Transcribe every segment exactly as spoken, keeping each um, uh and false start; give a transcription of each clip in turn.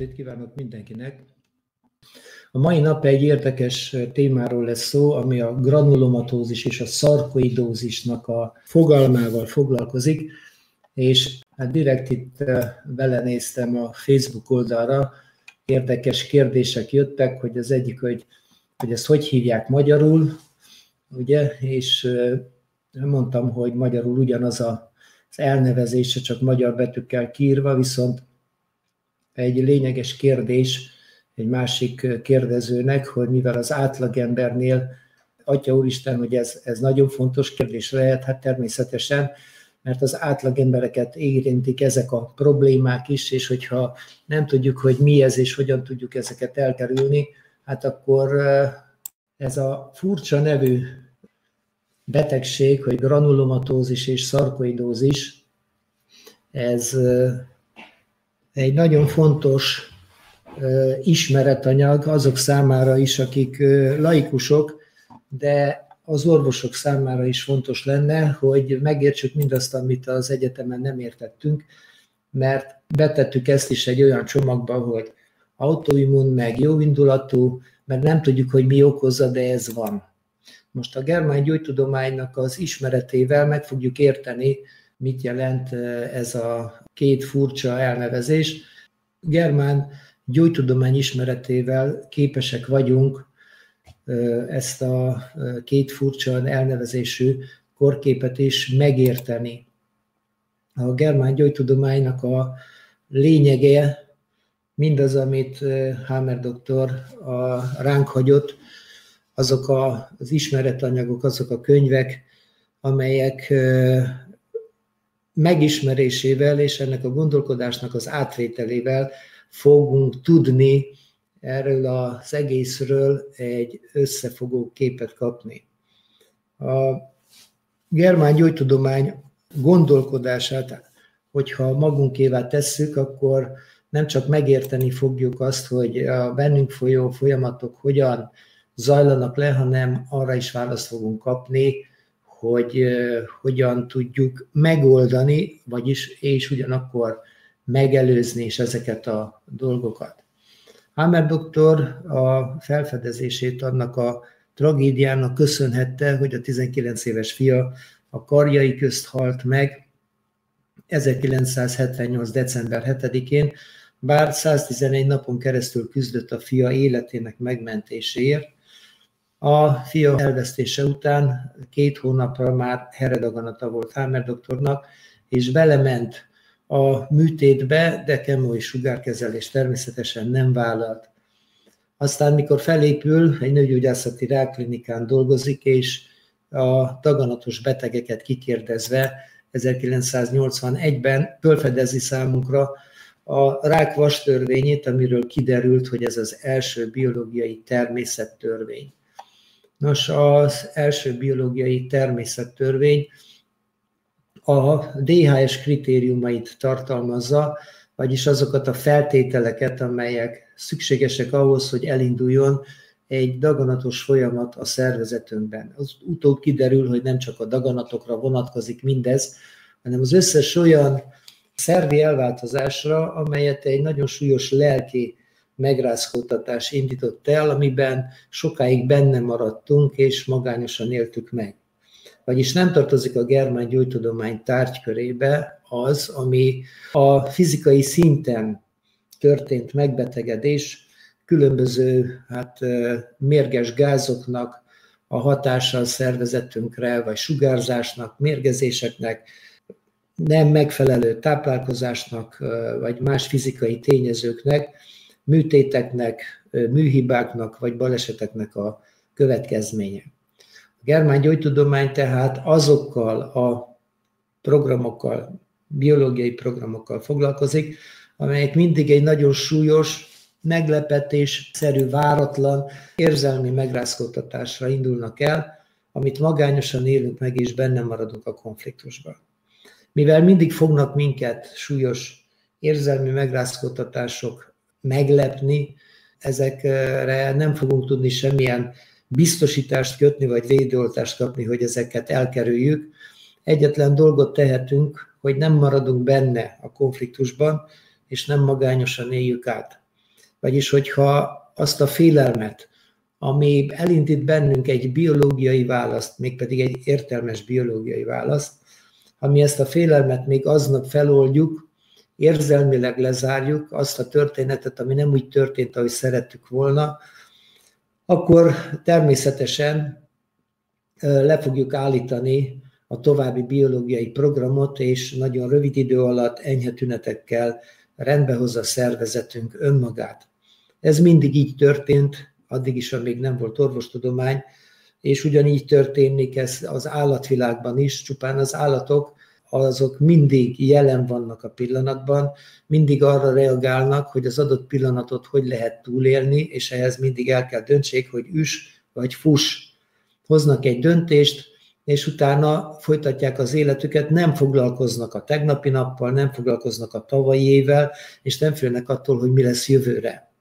estét kívánok mindenkinek! A mai nap egy érdekes témáról lesz szó, ami a granulomatózis és a szarkoidózisnak a fogalmával foglalkozik, és hát direkt itt belenéztem a Facebook oldalra, érdekes kérdések jöttek, hogy az egyik, hogy, hogy ezt hogy hívják magyarul, ugye, és mondtam, hogy magyarul ugyanaz a az elnevezése csak magyar betűkkel kiírva, viszont egy lényeges kérdés egy másik kérdezőnek, hogy mivel az átlagembernél, atya úristen, hogy ez, ez nagyon fontos kérdés lehet, hát természetesen, mert az átlagembereket érintik ezek a problémák is, és hogyha nem tudjuk, hogy mi ez, és hogyan tudjuk ezeket elkerülni, hát akkor ez a furcsa nevű betegség, hogy granulomatózis és szarkoidózis, ez egy nagyon fontos ismeretanyag azok számára is, akik laikusok, de az orvosok számára is fontos lenne, hogy megértsük mindazt, amit az egyetemen nem értettünk, mert betettük ezt is egy olyan csomagba, hogy autoimmun, meg jóindulatú, mert nem tudjuk, hogy mi okozza, de ez van. Most a germán gyógytudománynak az ismeretével meg fogjuk érteni, mit jelent ez a két furcsa elnevezés. Germán gyógytudomány ismeretével képesek vagyunk ezt a két furcsa elnevezésű korképet is megérteni. A germán gyógytudománynak a lényege mindaz, amit Hamer doktor ránk hagyott, azok az ismeretanyagok, azok a könyvek, amelyek megismerésével és ennek a gondolkodásnak az átvételével fogunk tudni erről az egészről egy összefogó képet kapni. A germán gyógytudomány gondolkodását, hogyha magunkévá tesszük, akkor nem csak megérteni fogjuk azt, hogy a bennünk folyó folyamatok hogyan zajlanak le, hanem arra is választ fogunk kapni, hogy hogyan tudjuk megoldani, vagyis és ugyanakkor megelőzni is ezeket a dolgokat. Hamer doktor a felfedezését annak a tragédiának köszönhette, hogy a tizenkilenc éves fia a karjai közt halt meg ezerkilencszázhetvennyolc. december hetedikén, bár száztizenegy napon keresztül küzdött a fia életének megmentéséért. A fia elvesztése után két hónapra már heredaganata volt Hamer doktornak, és belement a műtétbe, de kemo- és sugárkezelést természetesen nem vállalt. Aztán, mikor felépül, egy nőgyógyászati rákklinikán dolgozik, és a daganatos betegeket kikérdezve ezerkilencszáznyolcvanegyben fölfedezi számunkra a rák vastörvényét, amiről kiderült, hogy ez az első biológiai természettörvény. Nos, az első biológiai természettörvény a dé há es kritériumait tartalmazza, vagyis azokat a feltételeket, amelyek szükségesek ahhoz, hogy elinduljon egy daganatos folyamat a szervezetünkben. Az utóbb kiderül, hogy nem csak a daganatokra vonatkozik mindez, hanem az összes olyan szervi elváltozásra, amelyet egy nagyon súlyos lelki megrázkódtatás indított el, amiben sokáig benne maradtunk, és magányosan éltük meg. Vagyis nem tartozik a germán gyógytudomány tárgykörébe az, ami a fizikai szinten történt megbetegedés, különböző hát, mérges gázoknak a hatása a szervezetünkre, vagy sugárzásnak, mérgezéseknek, nem megfelelő táplálkozásnak, vagy más fizikai tényezőknek, műtéteknek, műhibáknak vagy baleseteknek a következménye. A germán gyógytudomány tehát azokkal a programokkal, biológiai programokkal foglalkozik, amelyek mindig egy nagyon súlyos, meglepetésszerű, váratlan, érzelmi megrázkódtatásra indulnak el, amit magányosan élünk meg és benne maradunk a konfliktusban. Mivel mindig fognak minket súlyos érzelmi megrázkódtatások meglepni, ezekre nem fogunk tudni semmilyen biztosítást kötni, vagy védőoltást kapni, hogy ezeket elkerüljük. Egyetlen dolgot tehetünk, hogy nem maradunk benne a konfliktusban, és nem magányosan éljük át. Vagyis, hogyha azt a félelmet, ami elindít bennünk egy biológiai választ, mégpedig egy értelmes biológiai választ, ha mi ezt a félelmet még aznap feloldjuk, érzelmileg lezárjuk azt a történetet, ami nem úgy történt, ahogy szerettük volna, akkor természetesen le fogjuk állítani a további biológiai programot, és nagyon rövid idő alatt enyhe tünetekkel rendbehozza a szervezetünk önmagát. Ez mindig így történt, addig is, amíg nem volt orvostudomány, és ugyanígy történik ez az állatvilágban is, csupán az állatok, azok mindig jelen vannak a pillanatban, mindig arra reagálnak, hogy az adott pillanatot hogy lehet túlélni, és ehhez mindig el kell döntsék, hogy üss vagy fuss. Hoznak egy döntést, és utána folytatják az életüket, nem foglalkoznak a tegnapi nappal, nem foglalkoznak a tavalyi évvel, és nem félnek attól, hogy mi lesz jövőre.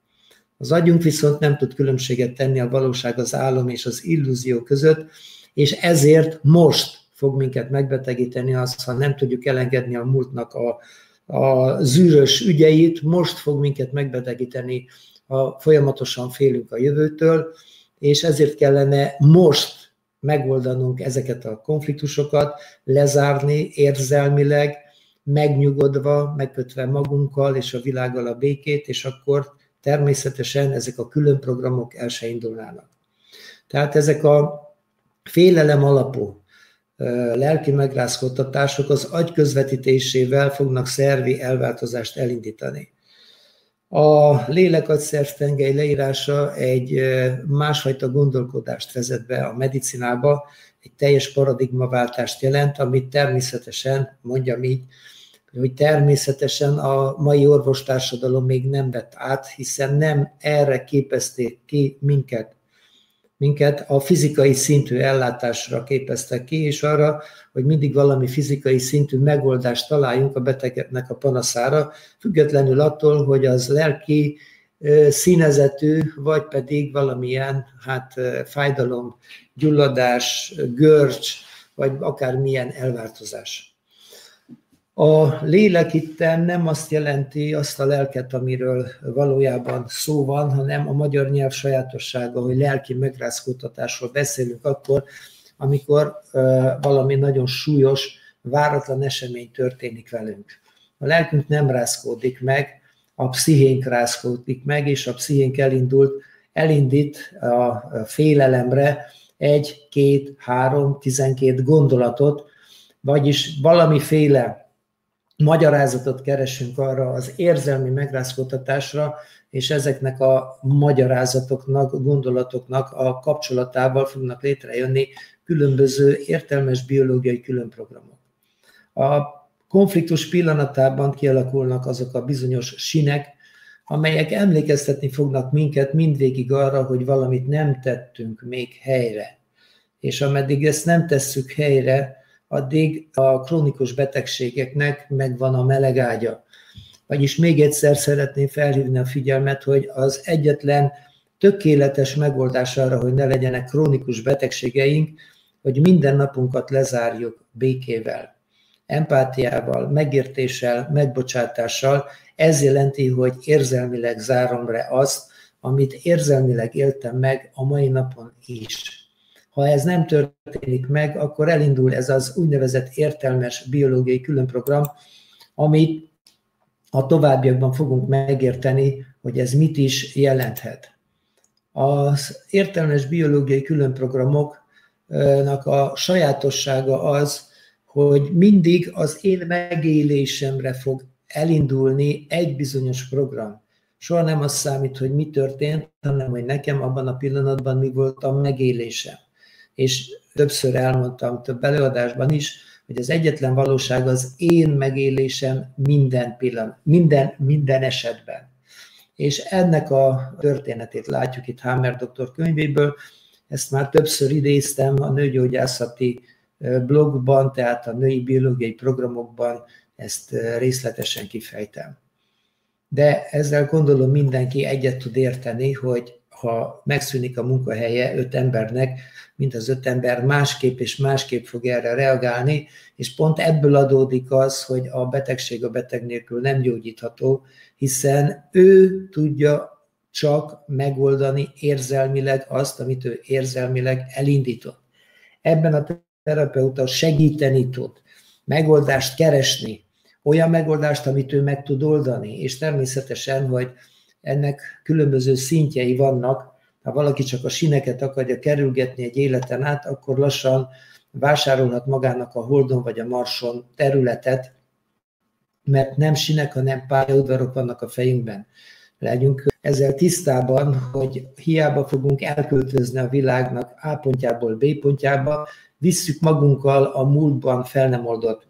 Az agyunk viszont nem tud különbséget tenni a valóság, az álom és az illúzió között, és ezért most fog minket megbetegíteni az, ha nem tudjuk elengedni a múltnak a, a zűrös ügyeit, most fog minket megbetegíteni, ha folyamatosan félünk a jövőtől, és ezért kellene most megoldanunk ezeket a konfliktusokat, lezárni érzelmileg, megnyugodva, megkötve magunkkal és a világgal a békét, és akkor természetesen ezek a külön programok el se indulnának. Tehát ezek a félelem alapú lelki megrázkodtatások az agy közvetítésével fognak szervi elváltozást elindítani. A lélegagyszervtengely leírása egy másfajta gondolkodást vezet be a medicinába, egy teljes paradigmaváltást jelent, amit természetesen, mondjam így, hogy természetesen a mai orvostársadalom még nem vett át, hiszen nem erre képezték ki minket. Minket a fizikai szintű ellátásra képeztek ki, és arra, hogy mindig valami fizikai szintű megoldást találjunk a betegeknek a panaszára, függetlenül attól, hogy az lelki színezetű, vagy pedig valamilyen hát, fájdalom, gyulladás, görcs, vagy akármilyen elváltozás. A lélek itten nem azt jelenti, azt a lelket, amiről valójában szó van, hanem a magyar nyelv sajátossága, hogy lelki megrázkódtatásról beszélünk akkor, amikor valami nagyon súlyos, váratlan esemény történik velünk. A lelkünk nem rázkódik meg, a pszichénk rázkódik meg, és a pszichénk elindult, elindít a félelemre egy, két, három, tizenkét gondolatot, vagyis valamiféle magyarázatot keresünk arra az érzelmi megrázkódtatásra, és ezeknek a magyarázatoknak, gondolatoknak a kapcsolatával fognak létrejönni különböző értelmes biológiai különprogramok. A konfliktus pillanatában kialakulnak azok a bizonyos sinek, amelyek emlékeztetni fognak minket mindvégig arra, hogy valamit nem tettünk még helyre. És ameddig ezt nem tesszük helyre, addig a krónikus betegségeknek megvan a meleg ágya. Vagyis még egyszer szeretném felhívni a figyelmet, hogy az egyetlen tökéletes megoldás arra, hogy ne legyenek krónikus betegségeink, hogy minden napunkat lezárjuk békével, empátiával, megértéssel, megbocsátással. Ez jelenti, hogy érzelmileg zárom le azt, amit érzelmileg éltem meg a mai napon is. Ha ez nem történik meg, akkor elindul ez az úgynevezett értelmes biológiai különprogram, amit a továbbiakban fogunk megérteni, hogy ez mit is jelenthet. Az értelmes biológiai különprogramoknak a sajátossága az, hogy mindig az én megélésemre fog elindulni egy bizonyos program. Soha nem az számít, hogy mi történt, hanem hogy nekem abban a pillanatban mi volt a megélésem. És többször elmondtam több előadásban is, hogy az egyetlen valóság az én megélésem minden pillanat, minden, minden esetben. És ennek a történetét látjuk itt Hammer doktor könyvéből, ezt már többször idéztem a nőgyógyászati blogban, tehát a női biológiai programokban ezt részletesen kifejtem. De ezzel gondolom mindenki egyet tud érteni, hogy ha megszűnik a munkahelye öt embernek, mint az öt ember másképp és másképp fog erre reagálni, és pont ebből adódik az, hogy a betegség a beteg nélkül nem gyógyítható, hiszen ő tudja csak megoldani érzelmileg azt, amit ő érzelmileg elindított. Ebben a terapeuta segíteni tud, megoldást keresni, olyan megoldást, amit ő meg tud oldani, és természetesen, hogy ennek különböző szintjei vannak. Ha valaki csak a síneket akarja kerülgetni egy életen át, akkor lassan vásárolhat magának a Holdon vagy a Marson területet, mert nem sínek, hanem pályaudvarok vannak a fejünkben. Legyünk ezzel tisztában, hogy hiába fogunk elköltözni a világnak A pontjából B pontjába, visszük magunkkal a múltban fel nem oldott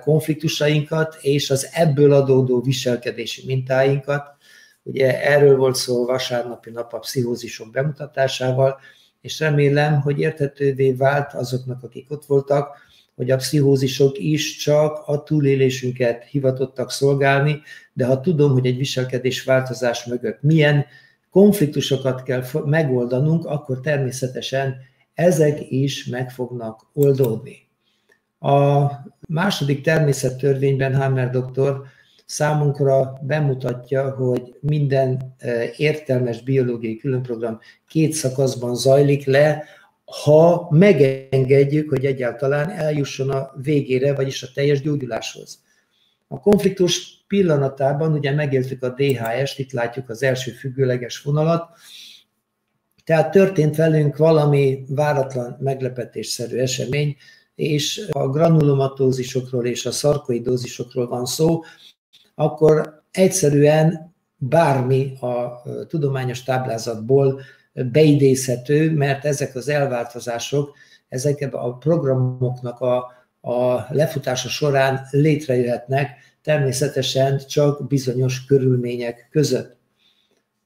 konfliktusainkat, és az ebből adódó viselkedési mintáinkat. Ugye erről volt szó vasárnapi nap a pszichózisok bemutatásával, és remélem, hogy érthetővé vált azoknak, akik ott voltak, hogy a pszichózisok is csak a túlélésünket hivatottak szolgálni, de ha tudom, hogy egy viselkedésváltozás mögött milyen konfliktusokat kell megoldanunk, akkor természetesen ezek is meg fognak oldódni. A második természettörvényben Hammer doktor számunkra bemutatja, hogy minden értelmes biológiai különprogram két szakaszban zajlik le, ha megengedjük, hogy egyáltalán eljusson a végére, vagyis a teljes gyógyuláshoz. A konfliktus pillanatában ugye megéltük a dé há es-t, itt látjuk az első függőleges vonalat, tehát történt velünk valami váratlan, meglepetésszerű esemény, és a granulomatózisokról és a szarkoidózisokról van szó, akkor egyszerűen bármi a tudományos táblázatból beidézhető, mert ezek az elváltozások, ezek a programoknak a, a lefutása során létrejöhetnek, természetesen csak bizonyos körülmények között.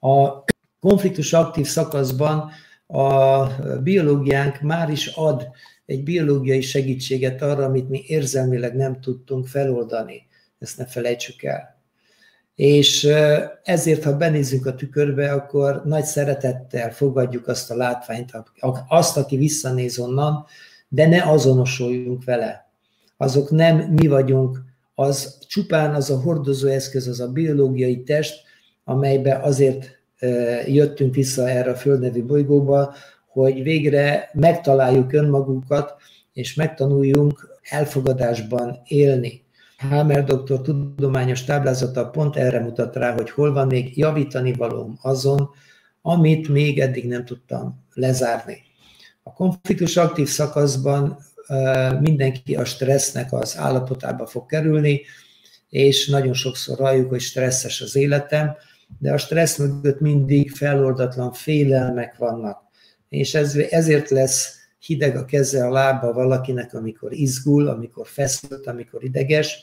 A konfliktus aktív szakaszban a biológiánk már is ad egy biológiai segítséget arra, amit mi érzelmileg nem tudtunk feloldani. Ezt ne felejtsük el. És ezért, ha benézzünk a tükörbe, akkor nagy szeretettel fogadjuk azt a látványt, azt, aki visszanéz onnan, de ne azonosuljunk vele. Azok nem mi vagyunk, az csupán az a hordozóeszköz, az a biológiai test, amelybe azért jöttünk vissza erre a Föld nevű bolygóba, hogy végre megtaláljuk önmagunkat, és megtanuljunk elfogadásban élni. Hammer doktor tudományos táblázata pont erre mutat rá, hogy hol van még javítani valóm azon, amit még eddig nem tudtam lezárni. A konfliktus aktív szakaszban mindenki a stressznek az állapotába fog kerülni, és nagyon sokszor halljuk, hogy stresszes az életem, de a stressz mögött mindig feloldatlan félelmek vannak, és ez, ezért lesz hideg a keze, a lába valakinek, amikor izgul, amikor feszült, amikor ideges,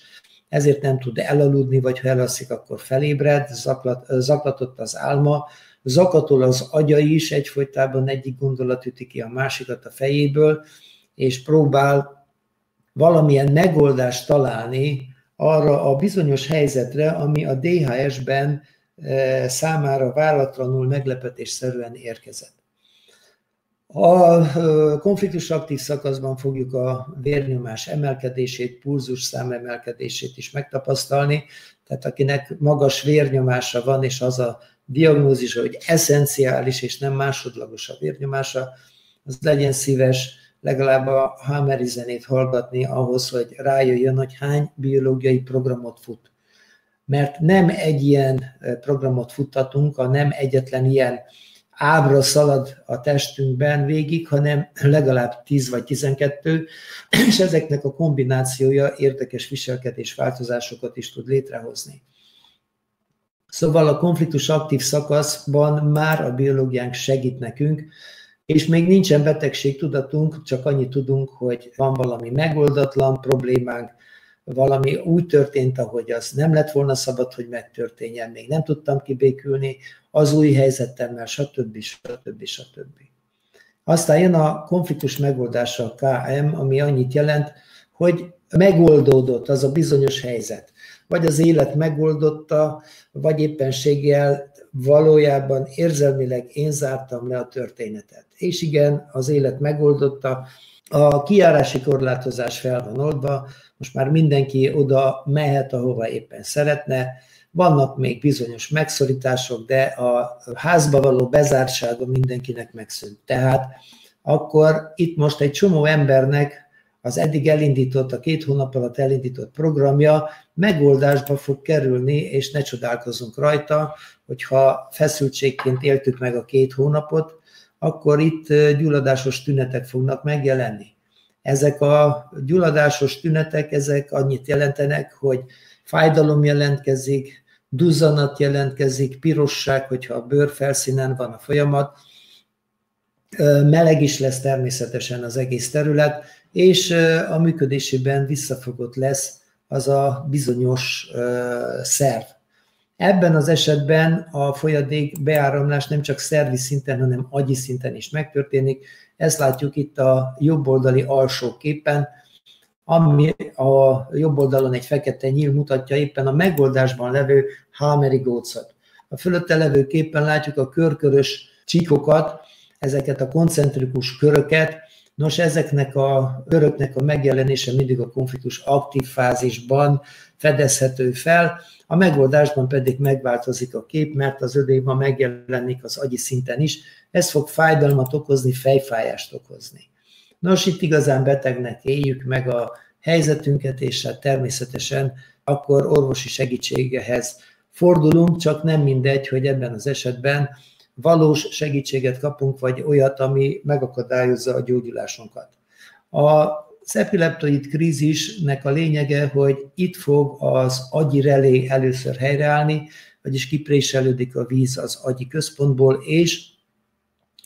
ezért nem tud elaludni, vagy ha elalszik, akkor felébred, zaklat, zaklatott az álma, zakatol az agya is, egyfolytában egyik gondolat üti ki a másikat a fejéből, és próbál valamilyen megoldást találni arra a bizonyos helyzetre, ami a dé há es-ben számára váratlanul, meglepetésszerűen érkezett. A konfliktus aktív szakaszban fogjuk a vérnyomás emelkedését, pulzusszám emelkedését is megtapasztalni, tehát akinek magas vérnyomása van, és az a diagnózis, hogy eszenciális és nem másodlagos a vérnyomása, az legyen szíves legalább a Hammeri zenét hallgatni ahhoz, hogy rájöjjön, hogy hány biológiai programot fut. Mert nem egy ilyen programot futtatunk, a nem egyetlen ilyen ábra szalad a testünkben végig, hanem legalább tíz vagy tizenkettő, és ezeknek a kombinációja érdekes viselkedésváltozásokat is tud létrehozni. Szóval a konfliktus aktív szakaszban már a biológiánk segít nekünk, és még nincsen betegségtudatunk, csak annyit tudunk, hogy van valami megoldatlan problémánk, valami úgy történt, ahogy az nem lett volna szabad, hogy megtörténjen, még nem tudtam kibékülni az új helyzetemmel, stb. stb. stb. Aztán jön a konfliktus megoldása, a ká em, ami annyit jelent, hogy megoldódott az a bizonyos helyzet. Vagy az élet megoldotta, vagy éppenséggel valójában érzelmileg én zártam le a történetet. És igen, az élet megoldotta, a kijárási korlátozás fel van oldva, most már mindenki oda mehet, ahova éppen szeretne, Vannak még bizonyos megszorítások, de a házba való bezártsága mindenkinek megszűnt. Tehát akkor itt most egy csomó embernek az eddig elindított, a két hónap alatt elindított programja megoldásba fog kerülni, és ne csodálkozunk rajta, hogyha feszültségként éltük meg a két hónapot, akkor itt gyulladásos tünetek fognak megjelenni. Ezek a gyulladásos tünetek, ezek annyit jelentenek, hogy fájdalom jelentkezik, duzzanat jelentkezik, pirosság, hogyha a bőr felszínen van a folyamat, meleg is lesz természetesen az egész terület, és a működésében visszafogott lesz az a bizonyos szerv. Ebben az esetben a folyadék beáramlás nem csak szervi szinten, hanem agyi szinten is megtörténik. Ezt látjuk itt a jobboldali alsó képen, ami a jobb oldalon egy fekete nyíl mutatja éppen a megoldásban levő hámerigócot. A fölötte levő képen látjuk a körkörös csíkokat, ezeket a koncentrikus köröket. Nos, ezeknek a köröknek a megjelenése mindig a konfliktus aktív fázisban fedezhető fel, a megoldásban pedig megváltozik a kép, mert az ödéma megjelenik az agyi szinten is. Ez fog fájdalmat okozni, fejfájást okozni. Nos, itt igazán betegnek éljük meg a helyzetünket, és hát természetesen akkor orvosi segítségehez fordulunk, csak nem mindegy, hogy ebben az esetben valós segítséget kapunk, vagy olyat, ami megakadályozza a gyógyulásunkat. Az epileptoid krízisnek a lényege, hogy itt fog az agyi relé először helyreállni, vagyis kipréselődik a víz az agyi központból, és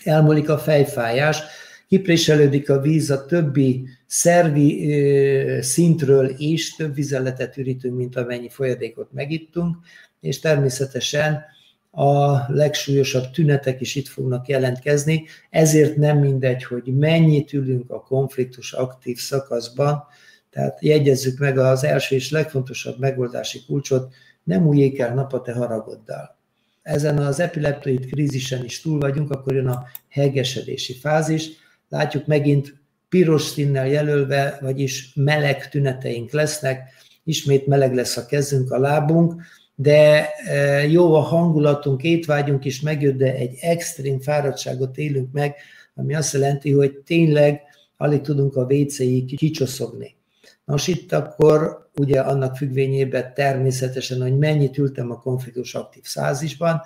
elmúlik a fejfájás, kipréselődik a víz a többi szervi ö, szintről is, több vizeletet ürítünk, mint amennyi folyadékot megittunk, és természetesen a legsúlyosabb tünetek is itt fognak jelentkezni, ezért nem mindegy, hogy mennyit ülünk a konfliktus aktív szakaszban, tehát jegyezzük meg az első és legfontosabb megoldási kulcsot, nem újjék el nap a te haragoddal. Ezen az epileptoid krízisen is túl vagyunk, akkor jön a hegesedési fázis, látjuk megint piros színnel jelölve, vagyis meleg tüneteink lesznek, ismét meleg lesz a kezünk, a lábunk, de jó a hangulatunk, étvágyunk is megjött, de egy extrém fáradtságot élünk meg, ami azt jelenti, hogy tényleg alig tudunk a vécéig kicsoszogni. Nos, itt akkor ugye annak függvényében természetesen, hogy mennyit ültem a konfliktus aktív fázisban,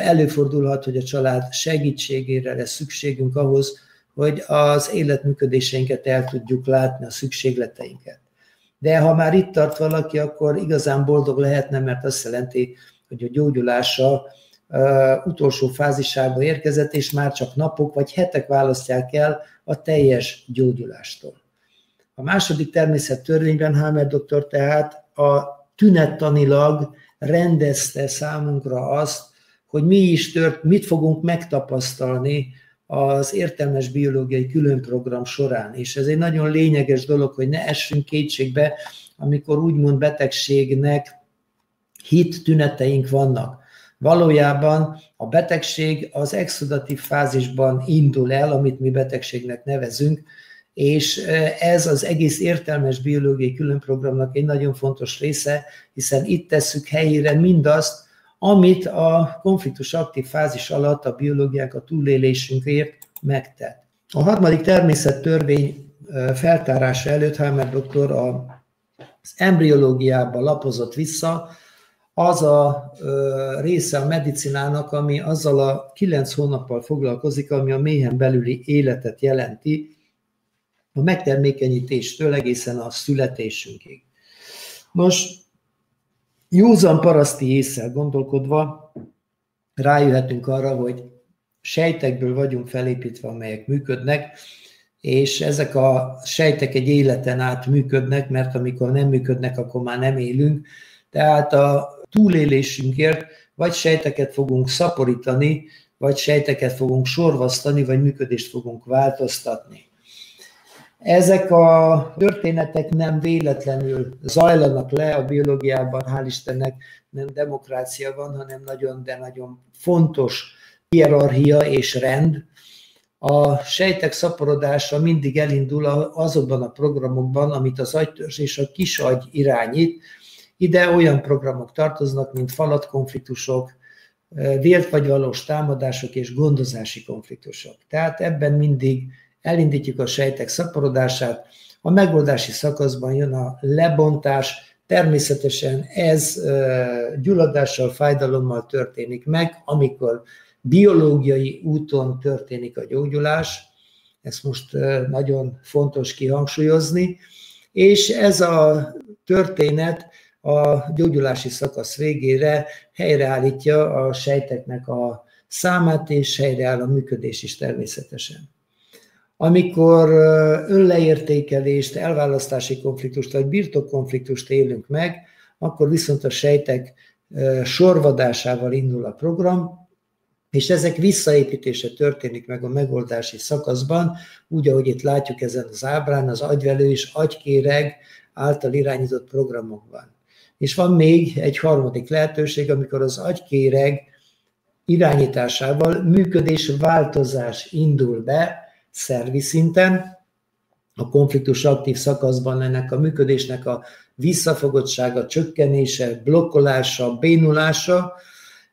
előfordulhat, hogy a család segítségére lesz szükségünk ahhoz, hogy az életműködéseinket el tudjuk látni, a szükségleteinket. De ha már itt tart valaki, akkor igazán boldog lehetne, mert azt jelenti, hogy a gyógyulása uh, utolsó fázisába érkezett, és már csak napok vagy hetek választják el a teljes gyógyulástól. A második természettörvényben Hamer doktor tehát a tünettanilag rendezte számunkra azt, hogy mi is tört, mit fogunk megtapasztalni az értelmes biológiai különprogram során. És ez egy nagyon lényeges dolog, hogy ne essünk kétségbe, amikor úgymond betegségnek hit tüneteink vannak. Valójában a betegség az exudatív fázisban indul el, amit mi betegségnek nevezünk, és ez az egész értelmes biológiai különprogramnak egy nagyon fontos része, hiszen itt tesszük helyére mindazt, amit a konfliktus aktív fázis alatt a biológiák a túlélésünkért megtett. A harmadik természettörvény feltárása előtt Hamer doktor az embriológiába lapozott vissza, az a része a medicinának, ami azzal a kilenc hónappal foglalkozik, ami a méhen belüli életet jelenti, a megtermékenyítéstől egészen a születésünkig. Nos, józan paraszti ésszel gondolkodva rájöhetünk arra, hogy sejtekből vagyunk felépítve, amelyek működnek, és ezek a sejtek egy életen át működnek, mert amikor nem működnek, akkor már nem élünk. Tehát a túlélésünkért vagy sejteket fogunk szaporítani, vagy sejteket fogunk sorvasztani, vagy működést fogunk változtatni. Ezek a történetek nem véletlenül zajlanak le a biológiában, hál' Istennek nem demokrácia van, hanem nagyon, de nagyon fontos hierarchia és rend. A sejtek szaporodása mindig elindul azokban a programokban, amit az agytörzs és a kisagy irányít, Ide olyan programok tartoznak, mint falatkonfliktusok, vélt vagy valós támadások és gondozási konfliktusok. Tehát ebben mindig elindítjuk a sejtek szaporodását, a megoldási szakaszban jön a lebontás, természetesen ez gyulladással, fájdalommal történik meg, amikor biológiai úton történik a gyógyulás, ezt most nagyon fontos kihangsúlyozni, és ez a történet a gyógyulási szakasz végére helyreállítja a sejteknek a számát, és helyreáll a működés is természetesen. Amikor önleértékelést, elválasztási konfliktust vagy birtokkonfliktust élünk meg, akkor viszont a sejtek sorvadásával indul a program, és ezek visszaépítése történik meg a megoldási szakaszban, úgy, ahogy itt látjuk ezen az ábrán, az agyvelő és agykéreg által irányított programokban. És van még egy harmadik lehetőség, amikor az agykéreg irányításával működésváltozás indul be szervi szinten. A konfliktus aktív szakaszban ennek a működésnek a visszafogottsága, csökkenése, blokkolása, bénulása,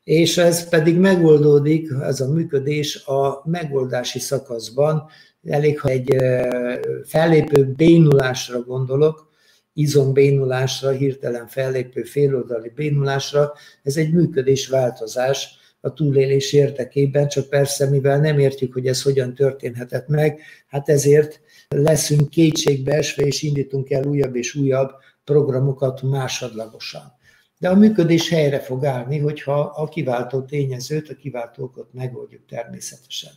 és ez pedig megoldódik, ez a működés a megoldási szakaszban. Elég, ha egy fellépő bénulásra gondolok, izombénulásra, hirtelen fellépő féloldali bénulásra, ez egy működésváltozás a túlélés érdekében, csak persze, mivel nem értjük, hogy ez hogyan történhetett meg, hát ezért leszünk kétségbeesve, és indítunk el újabb és újabb programokat másodlagosan. De a működés helyre fog állni, hogyha a kiváltó tényezőt, a kiváltó okot megoldjuk természetesen.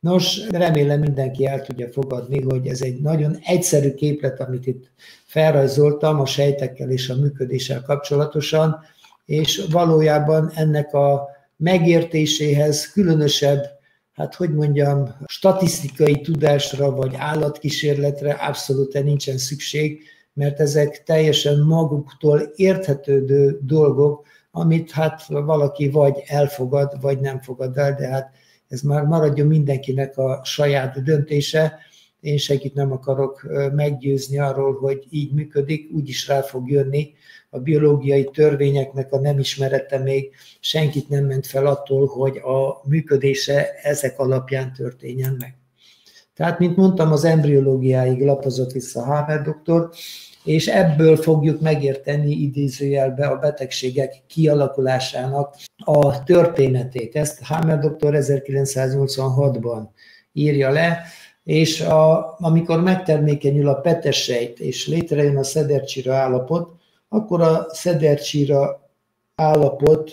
Nos, remélem mindenki el tudja fogadni, hogy ez egy nagyon egyszerű képlet, amit itt felrajzoltam a sejtekkel és a működéssel kapcsolatosan, és valójában ennek a megértéséhez különösebb, hát hogy mondjam, statisztikai tudásra vagy állatkísérletre abszolút nincsen szükség, mert ezek teljesen maguktól érthetődő dolgok, amit hát valaki vagy elfogad, vagy nem fogad el, de hát ez már maradjon mindenkinek a saját döntése. Én senkit nem akarok meggyőzni arról, hogy így működik, úgyis rá fog jönni. A biológiai törvényeknek a nem ismerete még senkit nem ment fel attól, hogy a működése ezek alapján történjen meg. Tehát, mint mondtam, az embriológiáig lapozott vissza Haber doktor, és ebből fogjuk megérteni idézőjelbe a betegségek kialakulásának a történetét. Ezt Haber doktor ezerkilencszáznyolcvanhatban írja le, és a, amikor megtermékenyül a petesejt, és létrejön a Szedercsira állapot, akkor a Szedercsira állapot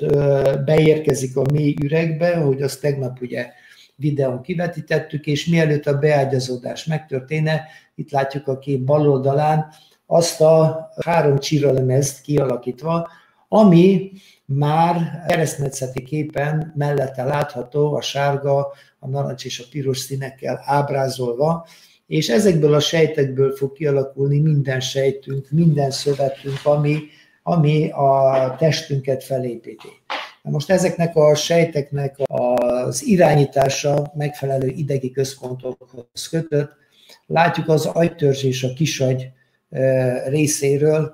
beérkezik a mély üregbe, ahogy azt tegnap ugye videón kivetítettük, és mielőtt a beágyazódás megtörténne, itt látjuk a kép bal oldalán, azt a három csiralemezt kialakítva, ami már keresztmetszeti képen mellette látható, a sárga, a narancs és a piros színekkel ábrázolva, és ezekből a sejtekből fog kialakulni minden sejtünk, minden szövetünk, ami, ami a testünket felépíti. Most ezeknek a sejteknek az irányítása megfelelő idegi központokhoz kötött. Látjuk az agytörzs és a kisagy részéről,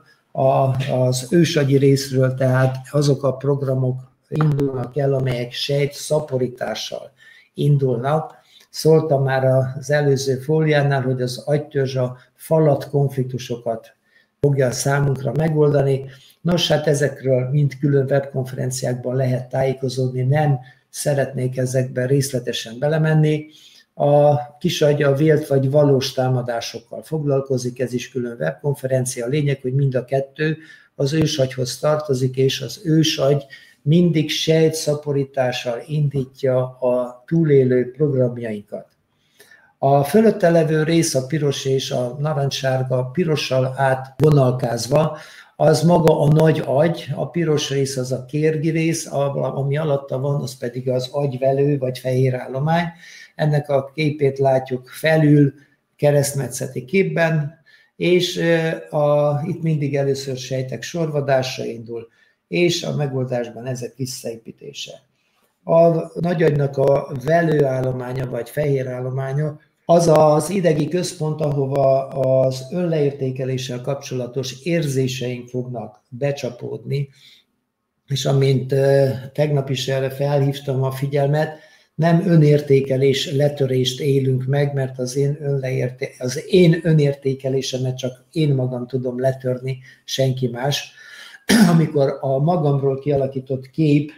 az ősagyi részről, tehát azok a programok indulnak el, amelyek sejt szaporítással indulnak. Szóltam már az előző fóliánál, hogy az agytörzs a falat konfliktusokat fogja számunkra megoldani. Nos, hát ezekről mind külön webkonferenciákban lehet tájékozódni, nem szeretnék ezekben részletesen belemenni. A kisagy a vélt vagy valós támadásokkal foglalkozik, ez is külön webkonferencia. A lényeg, hogy mind a kettő az ősagyhoz tartozik, és az ősagy mindig sejtszaporítással indítja a túlélő programjainkat. A fölötte levő rész, a piros és a narancssárga, pirossal átvonalkázva, az maga a nagy agy, a piros rész az a kérgi rész, ami alatta van, az pedig az agyvelő vagy fehér állomány. Ennek a képét látjuk felül keresztmetszeti képben, és a, itt mindig először sejtek sorvadásra indul, és a megoldásban ezek visszaépítése. A nagyagynak a velőállománya vagy fehér állománya az az idegi központ, ahova az önleértékeléssel kapcsolatos érzéseink fognak becsapódni, és amint tegnap is erre felhívtam a figyelmet, nem önértékelés letörést élünk meg, mert az én, önleérté, az én önértékelésemet csak én magam tudom letörni, senki más. Amikor a magamról kialakított kép,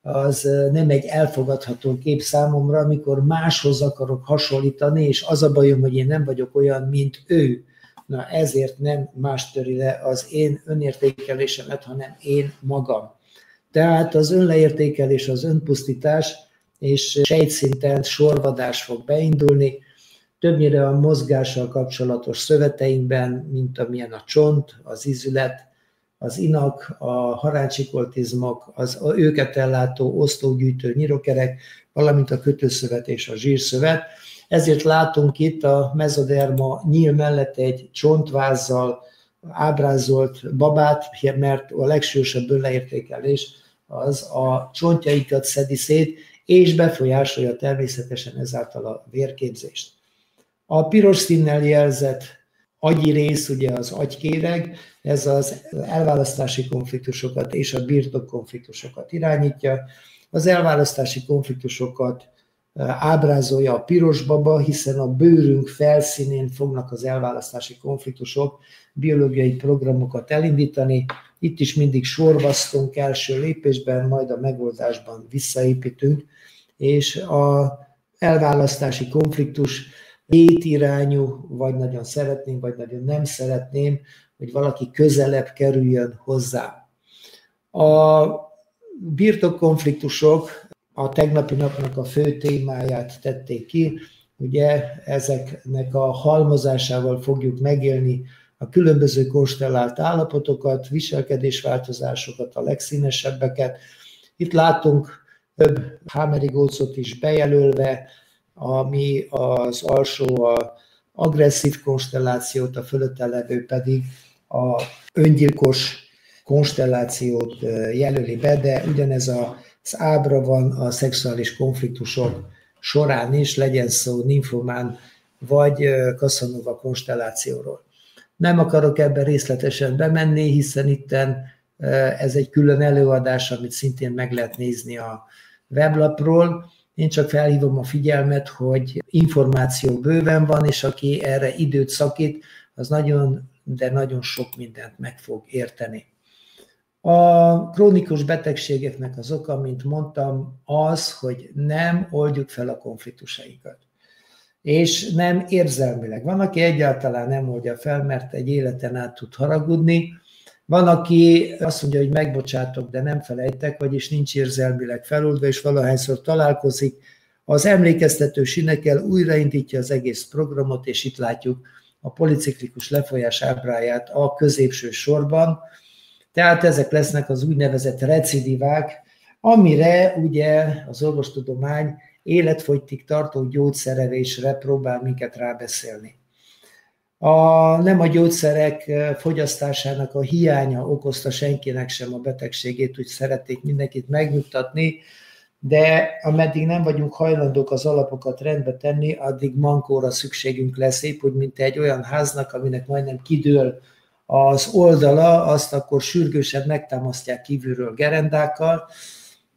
az nem egy elfogadható kép számomra, amikor máshoz akarok hasonlítani, és az a bajom, hogy én nem vagyok olyan, mint ő. Na ezért nem más töri le az én önértékelésemet, hanem én magam. Tehát az önleértékelés, az önpusztítás és sejtszinten sorvadás fog beindulni, többnyire a mozgással kapcsolatos szöveteinkben, mint amilyen a csont, az izület, az inak, a harácsikoltizmok, az a őket ellátó, osztógyűjtő nyirokerek, valamint a kötőszövet és a zsírszövet. Ezért látunk itt a mezoderma nyíl mellett egy csontvázzal ábrázolt babát, mert a legsősebb önleértékelés az a csontjaikat szedi szét, és befolyásolja természetesen ezáltal a vérképzést. A piros színnel jelzett agyi rész, ugye az agykéreg, ez az elválasztási konfliktusokat és a birtokkonfliktusokat irányítja. Az elválasztási konfliktusokat ábrázolja a piros baba, hiszen a bőrünk felszínén fognak az elválasztási konfliktusok biológiai programokat elindítani. Itt is mindig sorvasztunk első lépésben, majd a megoldásban visszaépítünk, és az elválasztási konfliktus kétirányú, vagy nagyon szeretném, vagy nagyon nem szeretném, hogy valaki közelebb kerüljön hozzá. A birtokkonfliktusok a tegnapi napnak a fő témáját tették ki, ugye ezeknek a halmozásával fogjuk megélni a különböző konstellált állapotokat, viselkedésváltozásokat, a legszínesebbeket. Itt látunk több hámerigócot is bejelölve, ami az alsó a agresszív konstellációt, a fölötte levő pedig a öngyilkos konstellációt jelöli be, de ugyanez az ábra van a szexuális konfliktusok során is, legyen szó ninfomán vagy Casanova konstellációról. Nem akarok ebben részletesen bemenni, hiszen itten ez egy külön előadás, amit szintén meg lehet nézni a weblapról. Én csak felhívom a figyelmet, hogy információ bőven van, és aki erre időt szakít, az nagyon, de nagyon sok mindent meg fog érteni. A krónikus betegségeknek az oka, mint mondtam, az, hogy nem oldjuk fel a konfliktusaikat. És nem érzelmileg. Van, aki egyáltalán nem oldja fel, mert egy életen át tud haragudni. Van, aki azt mondja, hogy megbocsátok, de nem felejtek, vagyis nincs érzelmileg feloldva, és valahányszor találkozik. Az emlékeztető sinekkel újraindítja az egész programot, és itt látjuk a policiklikus lefolyás ábráját a középső sorban. Tehát ezek lesznek az úgynevezett recidivák, amire ugye az orvostudomány életfogytig tartó gyógyszerevésre próbál minket rábeszélni. A, nem a gyógyszerek fogyasztásának a hiánya okozta senkinek sem a betegségét, úgy szeretnék mindenkit megnyugtatni, de ameddig nem vagyunk hajlandók az alapokat rendbe tenni, addig mankóra szükségünk lesz, épp úgy, mint egy olyan háznak, aminek majdnem kidől az oldala, azt akkor sürgősen megtámasztják kívülről gerendákkal,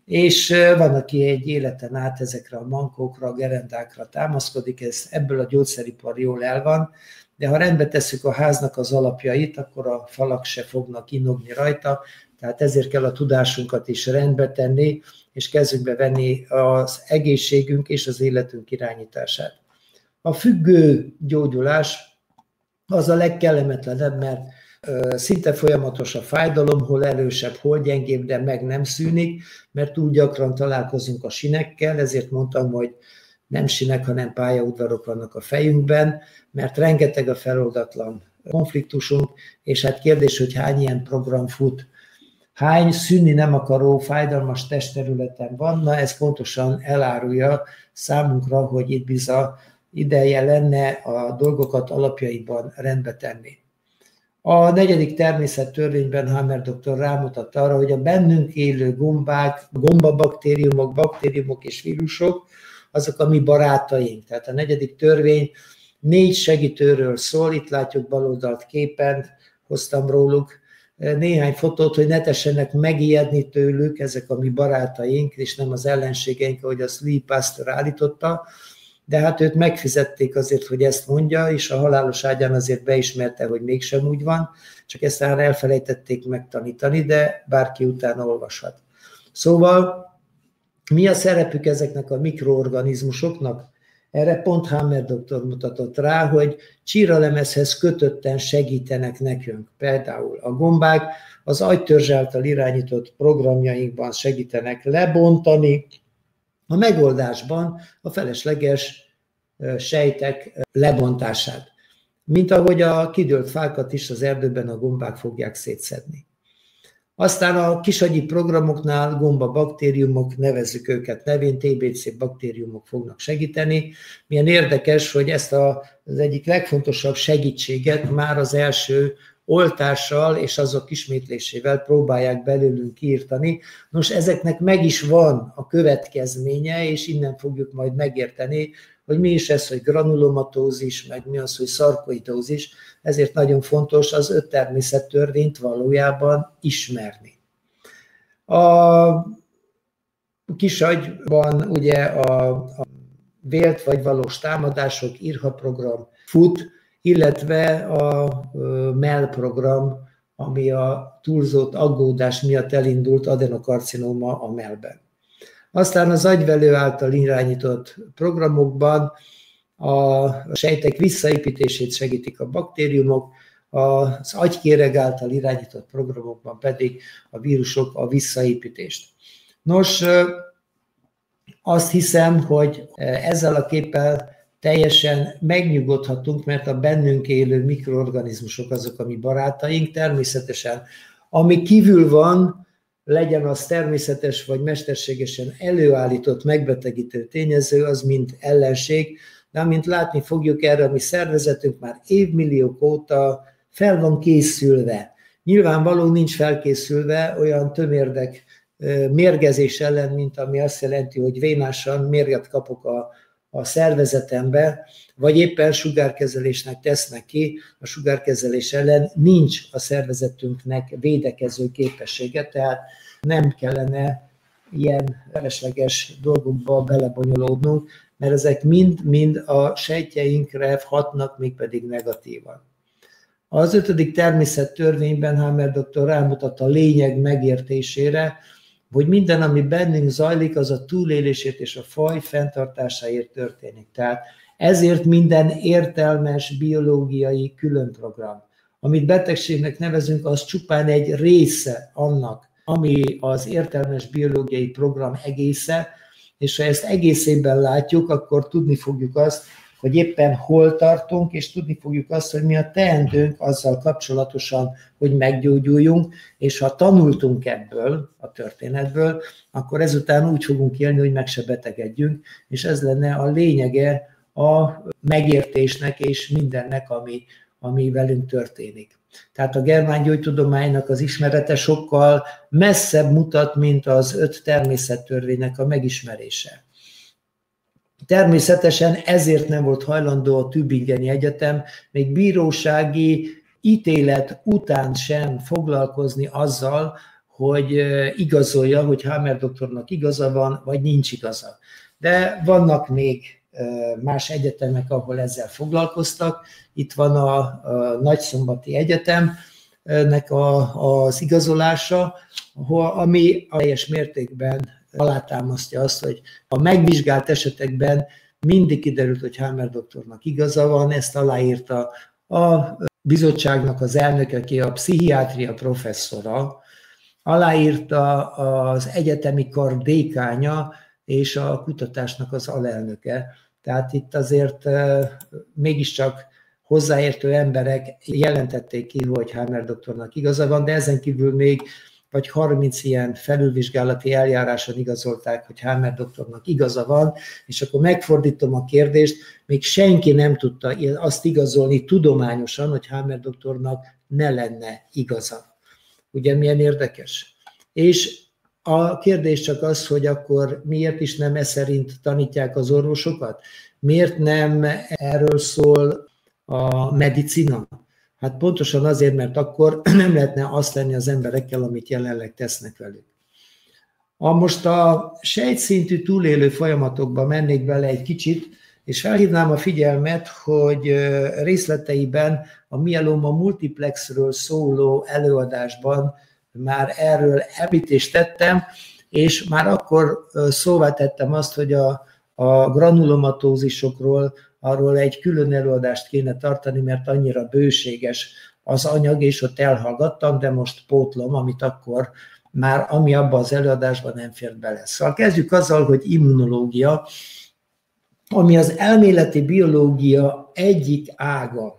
és van, aki egy életen át ezekre a mankókra, a gerendákra támaszkodik, ez ebből a gyógyszeripar jól el van, de ha rendbe tesszük a háznak az alapjait, akkor a falak se fognak inogni rajta, tehát ezért kell a tudásunkat is rendbe tenni, és kezünkbe venni az egészségünk és az életünk irányítását. A függő gyógyulás az a legkellemetlenebb, mert szinte folyamatos a fájdalom, hol erősebb, hol gyengébb, de meg nem szűnik, mert túl gyakran találkozunk a sinekkel, ezért mondtam, hogy nem sinek, hanem pályaudvarok vannak a fejünkben, mert rengeteg a feloldatlan konfliktusunk, és hát kérdés, hogy hány ilyen program fut, hány szűnni nem akaró, fájdalmas testterületen van, na ez pontosan elárulja számunkra, hogy itt biza ideje lenne a dolgokat alapjaiban rendbe tenni. A negyedik természettörvényben Hammer doktor rámutat arra, hogy a bennünk élő gombák, gombabaktériumok, baktériumok és vírusok, azok a mi barátaink. Tehát a negyedik törvény négy segítőről szól, itt látjuk baloldalt képen, hoztam róluk néhány fotót, hogy ne tessenek megijedni tőlük, ezek a mi barátaink, és nem az ellenségeink, ahogy azt Lee Pastor állította, de hát őt megfizették azért, hogy ezt mondja, és a halálos ágyán azért beismerte, hogy mégsem úgy van, csak ezt már elfelejtették megtanítani, de bárki utána olvashat. Szóval mi a szerepük ezeknek a mikroorganizmusoknak? Erre pont Hammer doktor mutatott rá, hogy csíralemezhez kötötten segítenek nekünk. Például a gombák az agytörzs által irányított programjainkban segítenek lebontani, a megoldásban a felesleges sejtek lebontását. Mint ahogy a kidőlt fákat is az erdőben a gombák fogják szétszedni. Aztán a kisagyi programoknál gombabaktériumok, nevezzük őket nevén, té bé cé baktériumok fognak segíteni. Milyen érdekes, hogy ezt a, az egyik legfontosabb segítséget már az első oltással és azok ismétlésével próbálják belőlünk kiirtani. Nos, ezeknek meg is van a következménye, és innen fogjuk majd megérteni, hogy mi is ez, hogy granulomatózis, meg mi az, hogy szarkoitózis, ezért nagyon fontos az öt természettörvényt valójában ismerni. A kisagyban ugye a, a vélt vagy valós támadások, irha program fut, illetve a MEL program, ami a túlzott aggódás miatt elindult adenokarcinóma a melben. Aztán az agyvelő által irányított programokban a sejtek visszaépítését segítik a baktériumok, az agykéreg által irányított programokban pedig a vírusok a visszaépítést. Nos, azt hiszem, hogy ezzel a képpel teljesen megnyugodhatunk, mert a bennünk élő mikroorganizmusok azok a mi barátaink, természetesen. Ami kívül van, legyen az természetes vagy mesterségesen előállított megbetegítő tényező, az mind ellenség, de amint látni fogjuk, erre a mi szervezetünk már évmilliók óta fel van készülve. Nyilvánvalóan nincs felkészülve olyan tömérdek mérgezés ellen, mint ami azt jelenti, hogy vénásan mérget kapok a a szervezetembe, vagy éppen sugárkezelésnek tesznek ki, a sugárkezelés ellen nincs a szervezetünknek védekező képessége, tehát nem kellene ilyen felesleges dolgokba belebonyolódnunk, mert ezek mind-mind a sejtjeinkre hatnak, mégpedig negatívan. Az ötödik természettörvényben Hammer doktor rámutat a lényeg megértésére, hogy minden, ami bennünk zajlik, az a túlélésért és a faj fenntartásáért történik. Tehát ezért minden értelmes biológiai különprogram, amit betegségnek nevezünk, az csupán egy része annak, ami az értelmes biológiai program egésze, és ha ezt egészében látjuk, akkor tudni fogjuk azt, hogy éppen hol tartunk, és tudni fogjuk azt, hogy mi a teendőnk azzal kapcsolatosan, hogy meggyógyuljunk, és ha tanultunk ebből a történetből, akkor ezután úgy fogunk élni, hogy meg se betegedjünk, és ez lenne a lényege a megértésnek és mindennek, ami, ami velünk történik. Tehát a germán gyógytudománynak az ismerete sokkal messzebb mutat, mint az öt természettörvénynek a megismerése. Természetesen ezért nem volt hajlandó a Tübingeni Egyetem még bírósági ítélet után sem foglalkozni azzal, hogy igazolja, hogy Hammer doktornak igaza van, vagy nincs igaza. De vannak még más egyetemek, ahol ezzel foglalkoztak. Itt van a, a Nagyszombati Egyetemnek a, az igazolása, ami teljes mértékben alátámasztja azt, hogy a megvizsgált esetekben mindig kiderült, hogy Hammer doktornak igaza van, ezt aláírta a bizottságnak az elnöke, aki a pszichiátria professzora, aláírta az egyetemi kar dékánya és a kutatásnak az alelnöke. Tehát itt azért mégiscsak hozzáértő emberek jelentették ki, hogy Hammer doktornak igaza van, de ezen kívül még vagy harminc ilyen felülvizsgálati eljáráson igazolták, hogy Hammer doktornak igaza van, és akkor megfordítom a kérdést, még senki nem tudta azt igazolni tudományosan, hogy Hammer doktornak ne lenne igaza. Ugye milyen érdekes? És A kérdés csak az, hogy akkor miért is nem e szerint tanítják az orvosokat? Miért nem erről szól a medicina? Hát pontosan azért, mert akkor nem lehetne azt tenni az emberekkel, amit jelenleg tesznek velük. A most a sejtszintű túlélő folyamatokba mennék bele egy kicsit, és felhívnám a figyelmet, hogy részleteiben a mieloma multiplexről szóló előadásban már erről említést tettem, és már akkor szóvá tettem azt, hogy a, a granulomatózisokról, arról egy külön előadást kéne tartani, mert annyira bőséges az anyag, és ott elhallgattam, de most pótlom, amit akkor már, ami abban az előadásban nem fér bele. Szóval kezdjük azzal, hogy immunológia, ami az elméleti biológia egyik ága.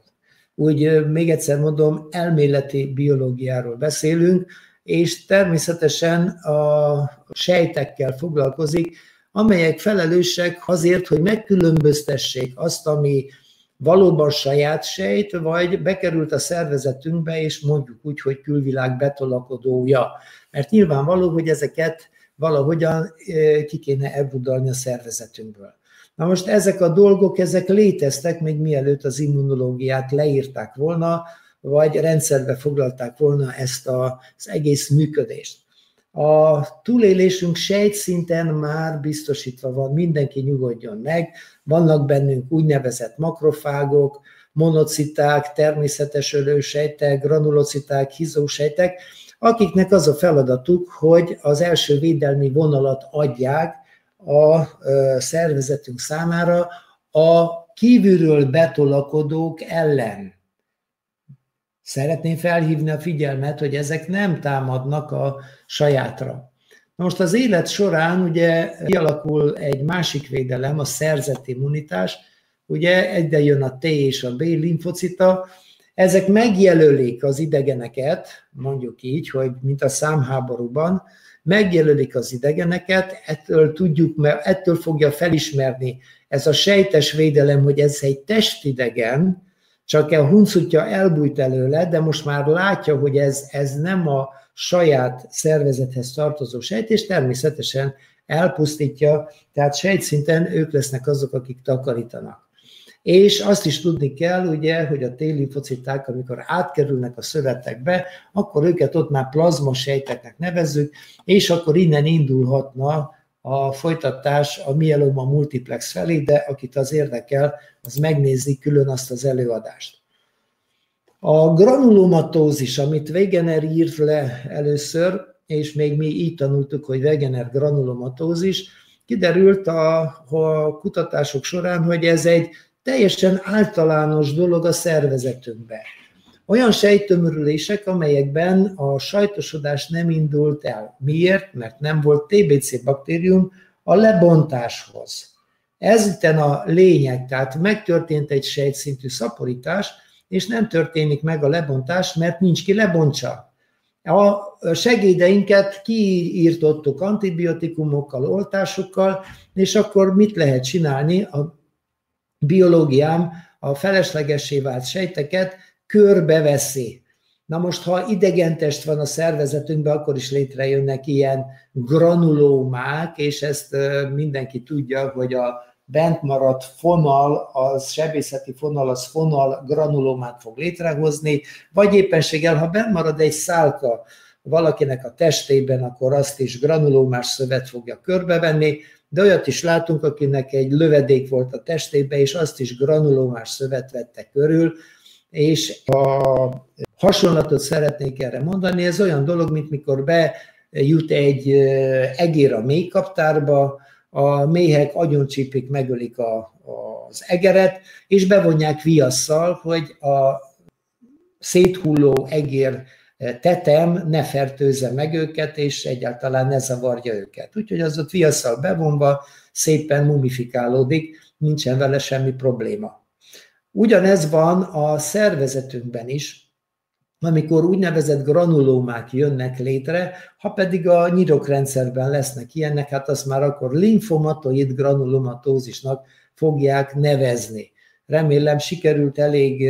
Úgy még egyszer mondom, elméleti biológiáról beszélünk, és természetesen a sejtekkel foglalkozik, amelyek felelősek azért, hogy megkülönböztessék azt, ami valóban saját sejt, vagy bekerült a szervezetünkbe, és mondjuk úgy, hogy külvilág betolakodója. Mert nyilvánvaló, hogy ezeket valahogyan ki kéne elbudalni a szervezetünkből. Na most ezek a dolgok, ezek léteztek, még mielőtt az immunológiát leírták volna, vagy rendszerbe foglalták volna ezt az egész működést. A túlélésünk sejtszinten már biztosítva van, mindenki nyugodjon meg, vannak bennünk úgynevezett makrofágok, monociták, természetes ölősejtek, granulociták, hízósejtek, akiknek az a feladatuk, hogy az első védelmi vonalat adják a szervezetünk számára a kívülről betolakodók ellen. Szeretném felhívni a figyelmet, hogy ezek nem támadnak a sajátra. Na most az élet során ugye kialakul egy másik védelem, a szerzett immunitás, ugye egyre jön a T és a B limfocita, ezek megjelölik az idegeneket, mondjuk így, hogy mint a számháborúban, megjelölik az idegeneket, ettől tudjuk, mert ettől fogja felismerni ez a sejtes védelem, hogy ez egy testidegen, csak a huncutja elbújt előle, de most már látja, hogy ez, ez nem a saját szervezethez tartozó sejt, és természetesen elpusztítja, tehát sejtszinten ők lesznek azok, akik takarítanak. És azt is tudni kell, ugye, hogy a T-limfociták, amikor átkerülnek a szövetekbe, akkor őket ott már plazmasejteknek nevezzük, és akkor innen indulhatna a folytatás a mieloma multiplex felé, de akit az érdekel, az megnézi külön azt az előadást. A granulomatózis, amit Wegener írt le először, és még mi így tanultuk, hogy Wegener granulomatózis, kiderült a, a kutatások során, hogy ez egy teljesen általános dolog a szervezetünkben. Olyan sejttömörülések, amelyekben a sajtosodás nem indult el. Miért? Mert nem volt té bé cé baktérium a lebontáshoz. Ez itt a lényeg, tehát megtörtént egy sejtszintű szaporítás, és nem történik meg a lebontás, mert nincs ki lebontsa. A segédeinket kiírtottuk antibiotikumokkal, oltásokkal, és akkor mit lehet csinálni? A biológiám a feleslegessé vált sejteket körbeveszi. Na most, ha idegentest van a szervezetünkben, akkor is létrejönnek ilyen granulómák, és ezt mindenki tudja, hogy a bent maradt fonal, az sebészeti fonal, az fonal granulómát fog létrehozni, vagy éppenséggel, ha bent marad egy szálka valakinek a testében, akkor azt is granulómás szövet fogja körbevenni, de olyat is látunk, akinek egy lövedék volt a testében, és azt is granulómás szövet vette körül, és a hasonlatot szeretnék erre mondani, ez olyan dolog, mint mikor bejut egy egér a mélykaptárba, a méhek agyoncsípik, megölik a, az egeret, és bevonják viasszal, hogy a széthulló egér tetem ne fertőzze meg őket, és egyáltalán ne zavarja őket. Úgyhogy az ott viasszal bevonva szépen mumifikálódik, nincsen vele semmi probléma. Ugyanez van a szervezetünkben is, amikor úgynevezett granulómák jönnek létre, ha pedig a nyirokrendszerben lesznek ilyenek, hát azt már akkor limfomatoid granulomatózisnak fogják nevezni. Remélem sikerült elég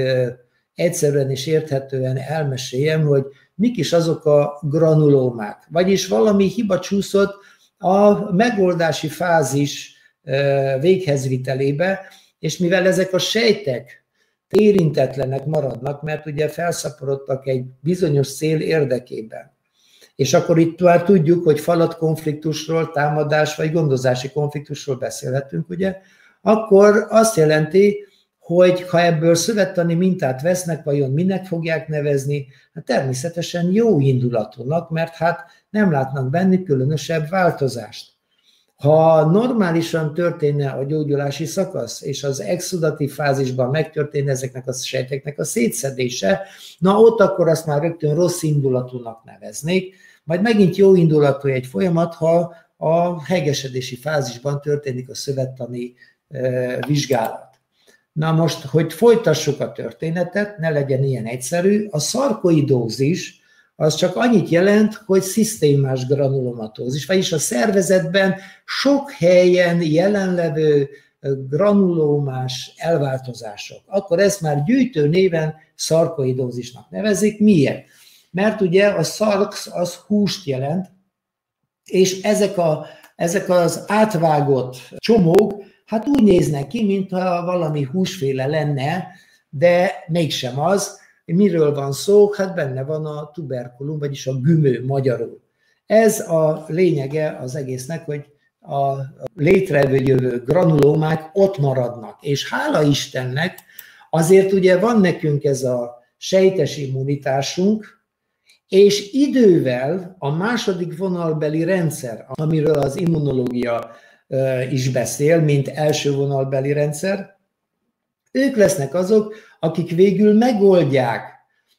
egyszerűen és érthetően elmeséljem, hogy mik is azok a granulómák. Vagyis valami hiba csúszott a megoldási fázis véghezvitelébe, és mivel ezek a sejtek érintetlenek maradnak, mert ugye felszaporodtak egy bizonyos cél érdekében. És akkor itt már tudjuk, hogy falat konfliktusról, támadás vagy gondozási konfliktusról beszélhetünk, ugye? Akkor azt jelenti, hogy ha ebből szövettani mintát vesznek, vajon minek fogják nevezni? Hát természetesen jó indulatúnak, mert hát nem látnak benni különösebb változást. Ha normálisan történne a gyógyulási szakasz, és az exudatív fázisban megtörténne ezeknek a sejteknek a szétszedése, na ott akkor azt már rögtön rossz indulatúnak neveznék, majd megint jó indulatú egy folyamat, ha a hegesedési fázisban történik a szövettani e, vizsgálat. Na most, hogy folytassuk a történetet, ne legyen ilyen egyszerű, a szarkoidózis az csak annyit jelent, hogy szisztémás granulomatózis, vagyis a szervezetben sok helyen jelenlevő granulómás elváltozások. Akkor ezt már gyűjtő néven szarkoidózisnak nevezik. Miért? Mert ugye a szarx az húst jelent, és ezek, a, ezek az átvágott csomók, hát úgy néznek ki, mintha valami húsféle lenne, de mégsem az. Miről van szó? Hát benne van a tuberkulum, vagyis a gümő magyarul. Ez a lényege az egésznek, hogy a létrejövő granulómák ott maradnak. És hála Istennek, azért ugye van nekünk ez a sejtes immunitásunk, és idővel a második vonalbeli rendszer, amiről az immunológia is beszél, mint első vonalbeli rendszer, ők lesznek azok, akik végül megoldják,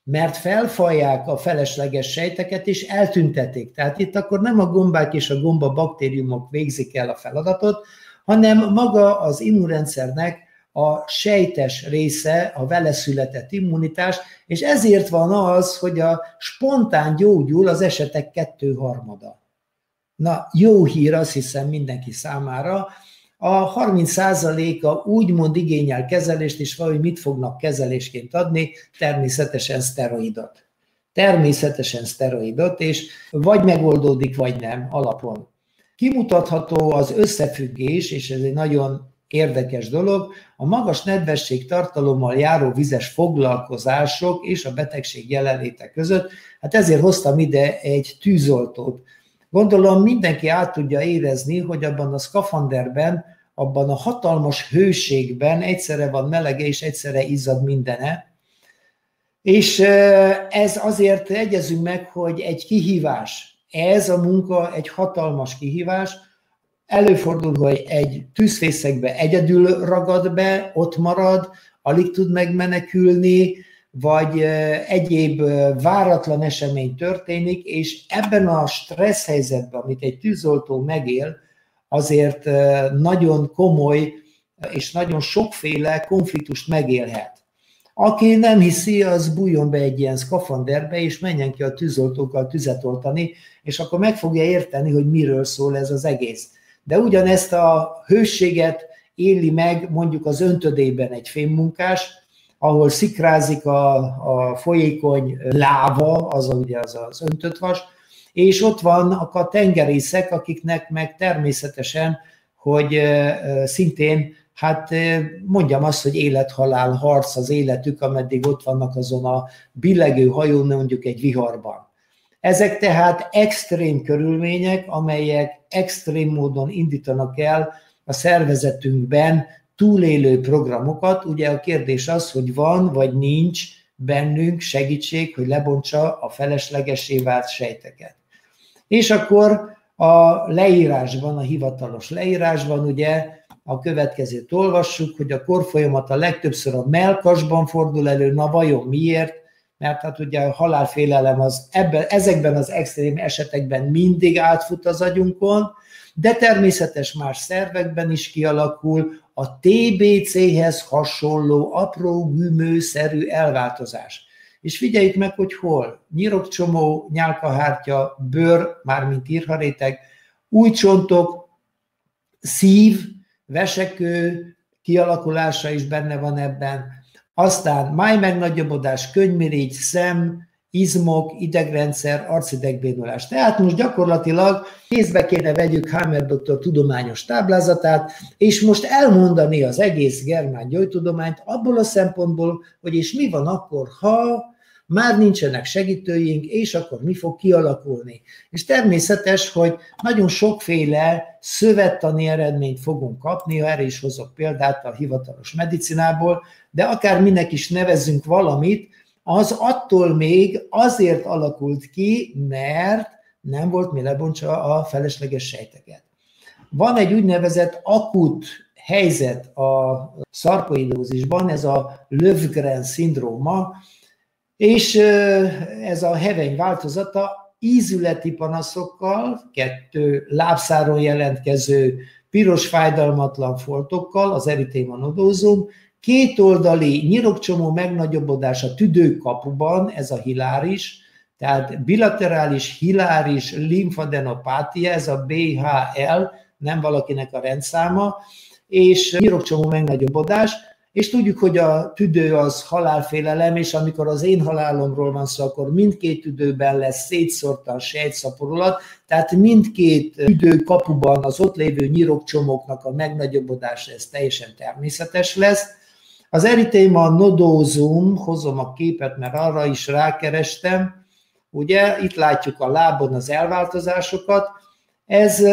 mert felfalják a felesleges sejteket és eltüntetik. Tehát itt akkor nem a gombák és a gombabaktériumok végzik el a feladatot, hanem maga az immunrendszernek a sejtes része, a vele született immunitás, és ezért van az, hogy a spontán gyógyul az esetek kétharmada. Na, jó hír, azt hiszem mindenki számára. A harminc százaléka úgymond igényel kezelést, és valahogy mit fognak kezelésként adni? Természetesen szteroidot. Természetesen szteroidot, és vagy megoldódik, vagy nem alapon. Kimutatható az összefüggés, és ez egy nagyon érdekes dolog, a magas nedvesség tartalommal járó vizes foglalkozások és a betegség jelenléte között. Hát ezért hoztam ide egy tűzoltót. Gondolom mindenki át tudja érezni, hogy abban a szkafanderben, abban a hatalmas hőségben egyszerre van melege és egyszerre izzad mindene. És ez azért, egyezünk meg, hogy egy kihívás. Ez a munka egy hatalmas kihívás. Előfordul, hogy egy tűzfészekbe egyedül ragad be, ott marad, alig tud megmenekülni, vagy egyéb váratlan esemény történik, és ebben a stressz helyzetben, amit egy tűzoltó megél, azért nagyon komoly és nagyon sokféle konfliktust megélhet. Aki nem hiszi, az bújjon be egy ilyen szkafanderbe, és menjen ki a tűzoltókkal tüzet oltani, és akkor meg fogja érteni, hogy miről szól ez az egész. De ugyanezt a hőséget éli meg mondjuk az öntödében egy fémmunkás, ahol szikrázik a, a folyékony láva, az ugye az, az öntött vas, és ott vannak a tengerészek, akiknek meg természetesen, hogy szintén, hát mondjam azt, hogy élethalál harc az életük, ameddig ott vannak azon a billegő hajón, mondjuk egy viharban. Ezek tehát extrém körülmények, amelyek extrém módon indítanak el a szervezetünkben túlélő programokat. Ugye a kérdés az, hogy van vagy nincs bennünk segítség, hogy lebontsa a feleslegessé vált sejteket. És akkor a leírásban, a hivatalos leírásban ugye a következőt olvassuk, hogy a korfolyamata legtöbbször a mellkasban fordul elő, na vajon miért? Mert hát ugye a halálfélelem az ebben, ezekben az extrém esetekben mindig átfut az agyunkon, de természetes más szervekben is kialakul a té bé céhez hasonló apró gümőszerű elváltozás. És figyeljük meg, hogy hol. Nyirokcsomó, nyálkahártya, bőr, mármint írharéteg, újcsontok, szív, vesekő kialakulása is benne van ebben, aztán máj megnagyobbodás, könymirigy, szem, izmok, idegrendszer, arcidegbénulás. Tehát most gyakorlatilag kézbe kéne vegyük Hammer doktor tudományos táblázatát, és most elmondani az egész germán gyógytudományt abból a szempontból, hogy és mi van akkor, ha már nincsenek segítőink, és akkor mi fog kialakulni. És természetes, hogy nagyon sokféle szövettani eredményt fogunk kapni, erre is hozok példát a hivatalos medicinából, de akár minek is nevezzünk valamit, az attól még azért alakult ki, mert nem volt mi lebontsa a felesleges sejteket. Van egy úgynevezett akut helyzet a szarkoidózisban, ez a Löfgren-szindróma, és ez a heveny változata ízületi panaszokkal, kettő lábszáron jelentkező piros fájdalmatlan foltokkal, az eritéma nodosum, kétoldali nyirokcsomó megnagyobbodása tüdőkapuban, ez a hiláris, tehát bilaterális hiláris limfadenopátia, ez a bé há el, nem valakinek a rendszáma, és nyirokcsomó megnagyobbodás, és tudjuk, hogy a tüdő az halálfélelem, és amikor az én halálomról van szó, akkor mindkét tüdőben lesz szétszórtan sejtszaporulat, tehát mindkét tüdőkapuban az ott lévő nyirokcsomóknak a megnagyobbodása, ez teljesen természetes lesz. Az eritéma nodosum, hozom a képet, mert arra is rákerestem, ugye, itt látjuk a lábon az elváltozásokat, ez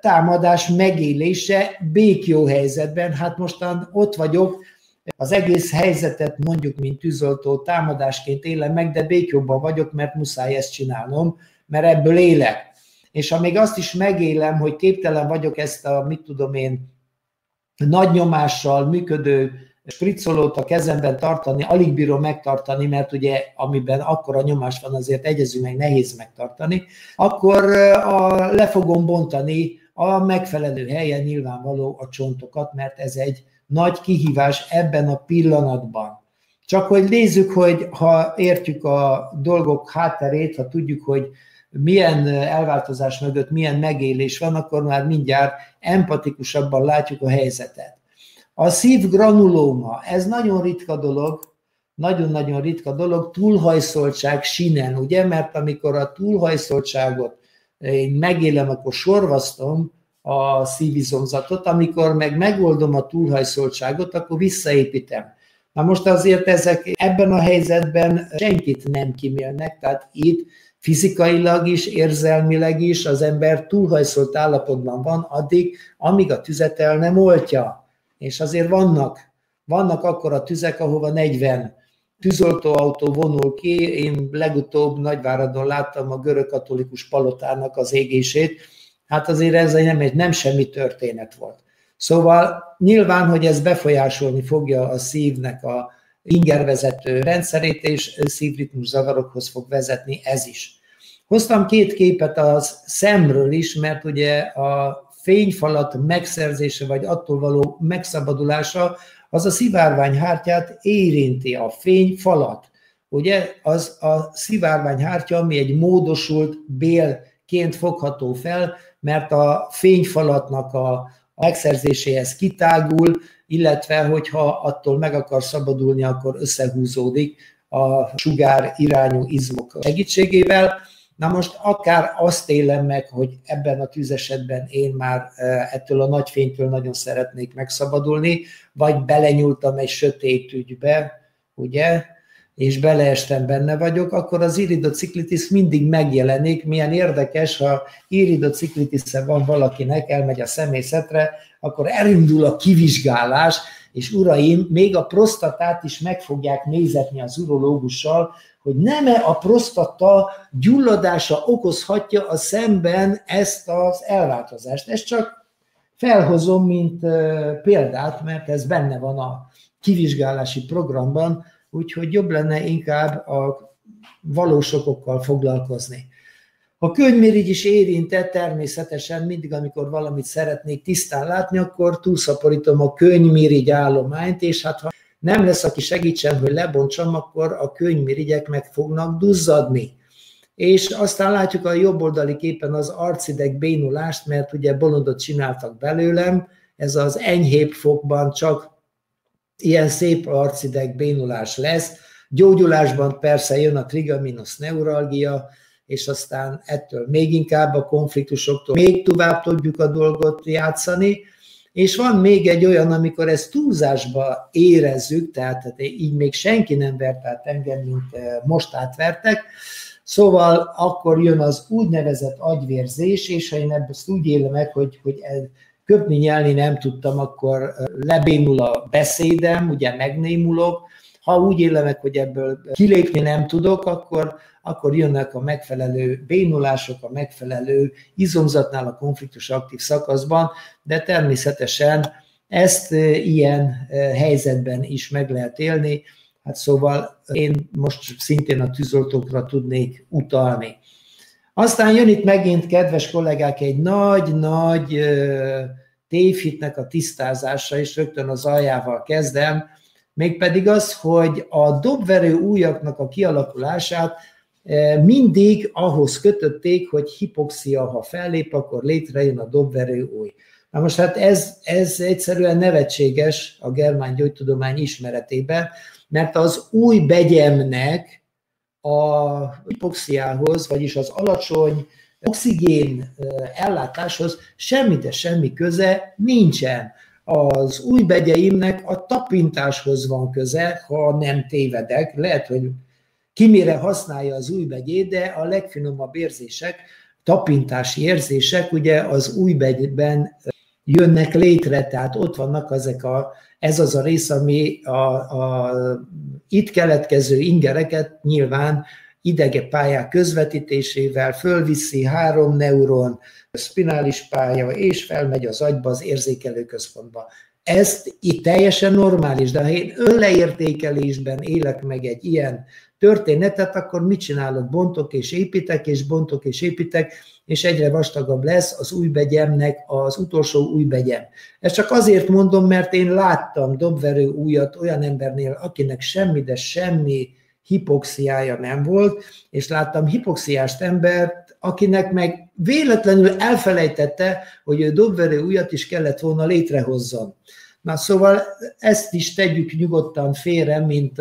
támadás megélése békjó helyzetben, hát mostan ott vagyok, az egész helyzetet mondjuk, mint tűzoltó támadásként élem meg, de békjóban vagyok, mert muszáj ezt csinálnom, mert ebből élek. És ha még azt is megélem, hogy képtelen vagyok ezt a, mit tudom én, nagy nyomással működő spriccolót a kezemben tartani, alig bírom megtartani, mert ugye amiben akkora nyomás van, azért egyezünk meg, nehéz megtartani, akkor a, le fogom bontani a megfelelő helyen nyilvánvaló a csontokat, mert ez egy nagy kihívás ebben a pillanatban. Csak hogy nézzük, hogy ha értjük a dolgok hátterét, ha tudjuk, hogy milyen elváltozás mögött milyen megélés van, akkor már mindjárt empatikusabban látjuk a helyzetet. A szívgranulóma, ez nagyon ritka dolog, nagyon-nagyon ritka dolog, túlhajszoltság sínen, ugye, mert amikor a túlhajszoltságot én megélem, akkor sorvasztom a szívizomzatot, amikor meg megoldom a túlhajszoltságot, akkor visszaépítem. Na most azért ezek ebben a helyzetben senkit nem kímélnek, tehát itt fizikailag is, érzelmileg is az ember túlhajszolt állapotban van addig, amíg a tüzet el nem oltja. És azért vannak, vannak akkora tüzek, ahova negyven tűzoltóautó vonul ki, én legutóbb Nagyváradon láttam a görög katolikus palotának az égését, hát azért ez nem, nem semmi történet volt. Szóval nyilván, hogy ez befolyásolni fogja a szívnek a ingervezető rendszerét, és szívritmus zavarokhoz fog vezetni ez is. Hoztam két képet a szemről is, mert ugye a fényfalat megszerzése, vagy attól való megszabadulása, az a szivárványhártyát érinti, a fényfalat. Ugye az a szivárványhártya, ami egy módosult bélként fogható fel, mert a fényfalatnak a megszerzéséhez kitágul, illetve hogyha attól meg akar szabadulni, akkor összehúzódik a sugár irányú izmok segítségével. Na most akár azt élem meg, hogy ebben a tűzesetben én már ettől a nagy fénytől nagyon szeretnék megszabadulni, vagy belenyúltam egy sötét ügybe, ugye, és beleestem, benne vagyok, akkor az iridociklitis mindig megjelenik. Milyen érdekes, ha iridociklitiszen van valakinek, elmegy a szemészetre, akkor elindul a kivizsgálás, és uraim, még a prosztatát is meg fogják nézetni az urológussal, hogy nem-e a prosztata gyulladása okozhatja a szemben ezt az elváltozást. Ezt csak felhozom, mint példát, mert ez benne van a kivizsgálási programban, úgyhogy jobb lenne inkább a valós okokkal foglalkozni. A könyvmirigy is érintett, természetesen mindig, amikor valamit szeretnék tisztán látni, akkor túlszaporítom a könyvmirigy állományt, és hát ha nem lesz, aki segítsen, hogy lebontsam, akkor a könyvmirigyek meg fognak duzzadni. És aztán látjuk a jobb oldali képen az arcidegbénulást, mert ugye bolondot csináltak belőlem, ez az enyhébb fokban csak ilyen szép arcidegbénulás lesz, Gyógyulásban persze jön a trigeminus neuralgia, és aztán ettől még inkább a konfliktusoktól még tovább tudjuk a dolgot játszani, és van még egy olyan, amikor ezt túlzásba érezzük, tehát így még senki nem vert át engem, mint most átvertek, szóval akkor jön az úgynevezett agyvérzés, és ha én ezt úgy élem meg, hogy, hogy köpni, nyelni nem tudtam, akkor lebénul a beszédem, ugye megnémulok, ha úgy élem meg, hogy ebből kilépni nem tudok, akkor, akkor jönnek a megfelelő bénulások, a megfelelő izomzatnál a konfliktus aktív szakaszban, de természetesen ezt ilyen helyzetben is meg lehet élni, hát szóval én most szintén a tűzoltókra tudnék utalni. Aztán jön itt megint, kedves kollégák, egy nagy-nagy tévhitnek a tisztázása, és rögtön az aljával kezdem, mégpedig az, hogy a dobverő újaknak a kialakulását mindig ahhoz kötötték, hogy hipoxia, ha fellép, akkor létrejön a dobverő új. Na most hát ez, ez egyszerűen nevetséges a germán gyógytudomány ismeretében, mert az új begyemnek a hipoxiához, vagyis az alacsony oxigén ellátáshoz semmi, de semmi köze nincsen. Az új begyeimnek a tapintáshoz van köze, ha nem tévedek. Lehet, hogy ki mire használja az új begyét, de a legfinomabb érzések, tapintási érzések ugye az új begyben jönnek létre, tehát ott vannak ezek a, ez az a rész, ami a, a itt keletkező ingereket nyilván idegepályák közvetítésével fölviszi három neuron, spinális pálya, és felmegy az agyba, az érzékelő központba. Ezt itt teljesen normális, de ha én önleértékelésben élek meg egy ilyen történetet, akkor mit csinálok? Bontok és építek, és bontok és építek, és egyre vastagabb lesz az új begyemnek az utolsó új begyem. Ezt csak azért mondom, mert én láttam dobverő újat olyan embernél, akinek semmi, de semmi hipoxiája nem volt, és láttam hipoxiást embert, akinek meg véletlenül elfelejtette, hogy ő dobverő újat is kellett volna létrehozzon. Na szóval ezt is tegyük nyugodtan félre, mint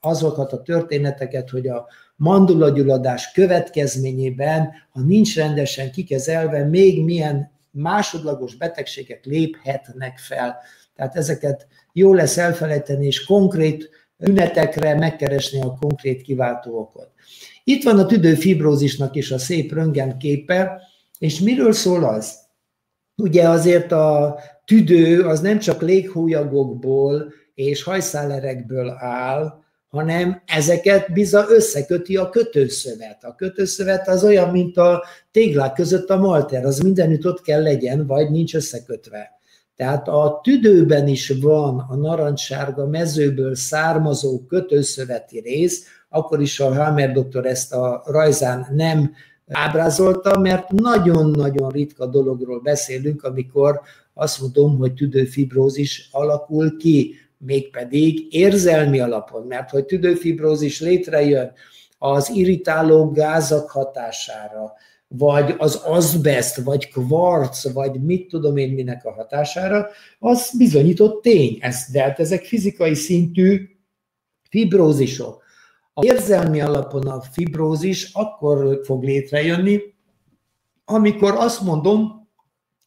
azokat a történeteket, hogy a mandulagyulladás következményében, ha nincs rendesen kikezelve, még milyen másodlagos betegségek léphetnek fel. Tehát ezeket jó lesz elfelejteni, és konkrét tünetekre megkeresni a konkrét kiváltó okot. Itt van a tüdőfibrózisnak is a szép röntgenképe, és miről szól az? Ugye azért a tüdő az nem csak léghólyagokból és hajszálerekből áll, hanem ezeket bizony összeköti a kötőszövet. A kötőszövet az olyan, mint a téglák között a malter, az mindenütt ott kell legyen, vagy nincs összekötve. Tehát a tüdőben is van a narancssárga mezőből származó kötőszöveti rész, akkor is a Hammer doktor ezt a rajzán nem ábrázolta, mert nagyon-nagyon ritka dologról beszélünk, amikor azt mondom, hogy tüdőfibrózis alakul ki, mégpedig érzelmi alapon, mert hogy tüdőfibrózis létrejön az irritáló gázak hatására, vagy az azbeszt, vagy kvarc, vagy mit tudom én minek a hatására, az bizonyított tény. De hát ezek fizikai szintű fibrózisok. Az érzelmi alapon a fibrózis akkor fog létrejönni, amikor azt mondom,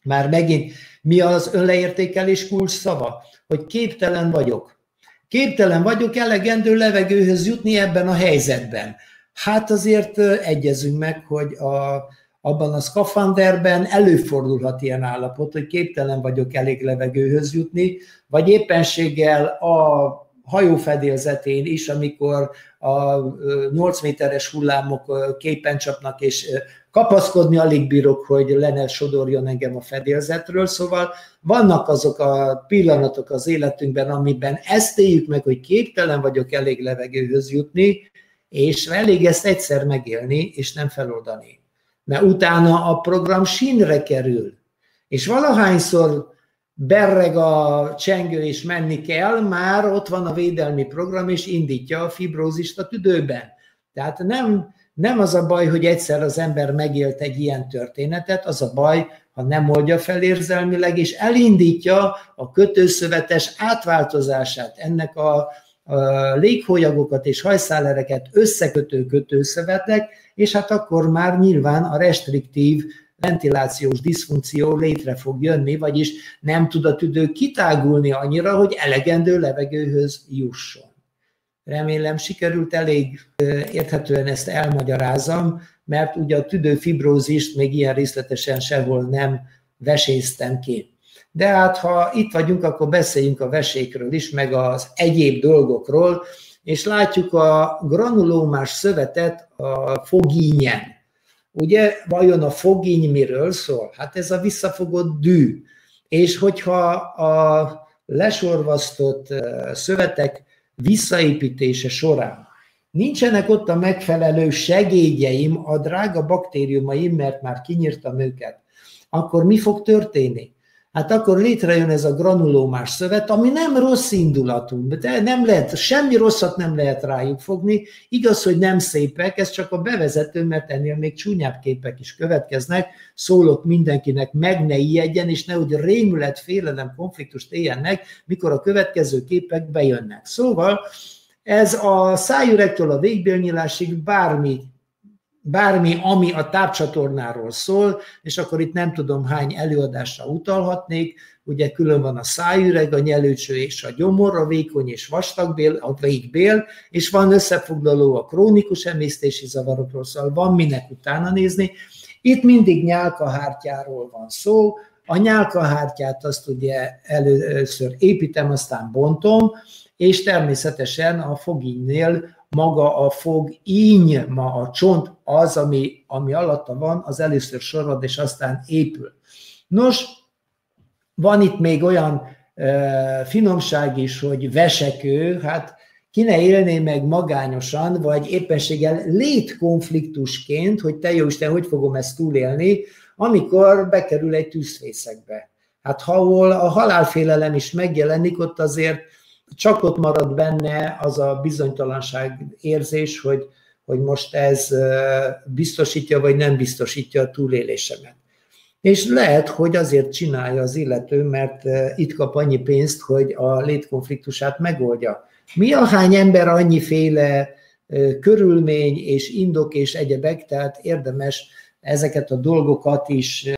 már megint mi az önleértékelés kulcs szava, hogy képtelen vagyok. Képtelen vagyok elegendő levegőhöz jutni ebben a helyzetben. Hát azért egyezünk meg, hogy a, abban a szkafanderben előfordulhat ilyen állapot, hogy képtelen vagyok elég levegőhöz jutni, vagy éppenséggel a hajófedélzetén is, amikor a nyolc méteres hullámok képen csapnak, és kapaszkodni alig bírok, hogy le ne sodorjon engem a fedélzetről. Szóval vannak azok a pillanatok az életünkben, amiben ezt éljük meg, hogy képtelen vagyok elég levegőhöz jutni, és elég ezt egyszer megélni, és nem feloldani. Mert utána a program sínre kerül, és valahányszor berreg a csengő, és menni kell, már ott van a védelmi program, és indítja a fibrózist a tüdőben. Tehát nem, nem az a baj, hogy egyszer az ember megélt egy ilyen történetet, az a baj, ha nem oldja fel érzelmileg, és elindítja a kötőszövetes átváltozását ennek a léghólyagokat és hajszálereket összekötő kötőszövetek, és hát akkor már nyilván a restriktív ventilációs diszfunkció létre fog jönni, vagyis nem tud a tüdő kitágulni annyira, hogy elegendő levegőhöz jusson. Remélem sikerült elég érthetően ezt elmagyarázom, mert ugye a tüdőfibrózist még ilyen részletesen sehol nem veséztem ki. De hát ha itt vagyunk, akkor beszéljünk a vesékről is, meg az egyéb dolgokról, és látjuk a granulómás szövetet a fogínyen. Ugye, vajon a fogíny miről szól? Hát ez a visszafogott dű. És hogyha a lesorvasztott szövetek visszaépítése során nincsenek ott a megfelelő segédjeim, a drága baktériumaim, mert már kinyírtam őket, akkor mi fog történni? Hát akkor létrejön ez a granulómás szövet, ami nem rossz indulatú, de nem lehet, semmi rosszat nem lehet rájuk fogni. Igaz, hogy nem szépek, ez csak a bevezető, mert ennél még csúnyább képek is következnek. Szólok mindenkinek, meg ne ijedjen, és nehogy rémület, félelem, konfliktust éljenek, mikor a következő képek bejönnek. Szóval ez a szájüregtől a végbélnyílásig bármi, bármi, ami a tápcsatornáról szól, és akkor itt nem tudom hány előadásra utalhatnék, ugye külön van a szájüreg, a nyelőcső és a gyomor, a vékony és vastagbél, a végbél, és van összefoglaló a krónikus emésztési zavarokról, szóval van minek utána nézni. Itt mindig nyálkahártyáról van szó, a nyálkahártyát azt ugye először építem, aztán bontom, és természetesen a fogínnél maga a fogíny, ma a csont, az, ami, ami alatta van, az először sorvad, és aztán épül. Nos, van itt még olyan e, finomság is, hogy vesekő, hát ki ne élné meg magányosan, vagy éppenséggel létkonfliktusként, hogy te jó Isten, hogy fogom ezt túlélni, amikor bekerül egy tűzfészekbe. Hát ahol a halálfélelem is megjelenik, ott azért csak ott marad benne az a bizonytalanság érzés, hogy, hogy most ez biztosítja, vagy nem biztosítja a túlélésemet. És lehet, hogy azért csinálja az illető, mert itt kap annyi pénzt, hogy a létkonfliktusát megoldja. Mi a hány ember annyiféle körülmény és indok és egyebek, tehát érdemes ezeket a dolgokat is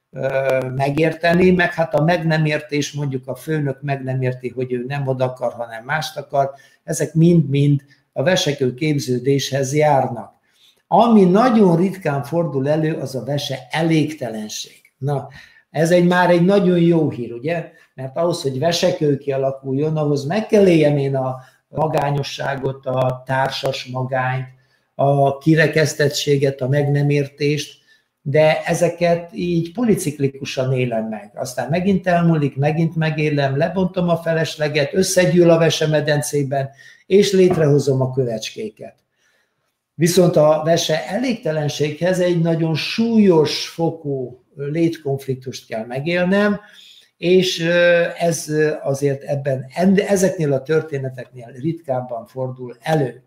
megérteni, meg hát a meg nem értés, mondjuk a főnök meg nem érti, hogy ő nem oda akar, hanem mást akar, ezek mind-mind a vesekő képződéshez járnak. Ami nagyon ritkán fordul elő, az a vese elégtelenség. Na, ez egy már egy nagyon jó hír, ugye? Mert ahhoz, hogy vesekő kialakuljon, ahhoz meg kell éljem én a magányosságot, a társas magányt, a kirekesztettséget, a meg nem értést, de ezeket így policiklikusan élem meg. Aztán megint elmúlik, megint megélem, lebontom a felesleget, összegyűl a vesemedencében, és létrehozom a kövecskéket. Viszont a vese elégtelenséghez egy nagyon súlyos fokú létkonfliktust kell megélnem, és ez azért ebben, ezeknél a történeteknél ritkábban fordul elő.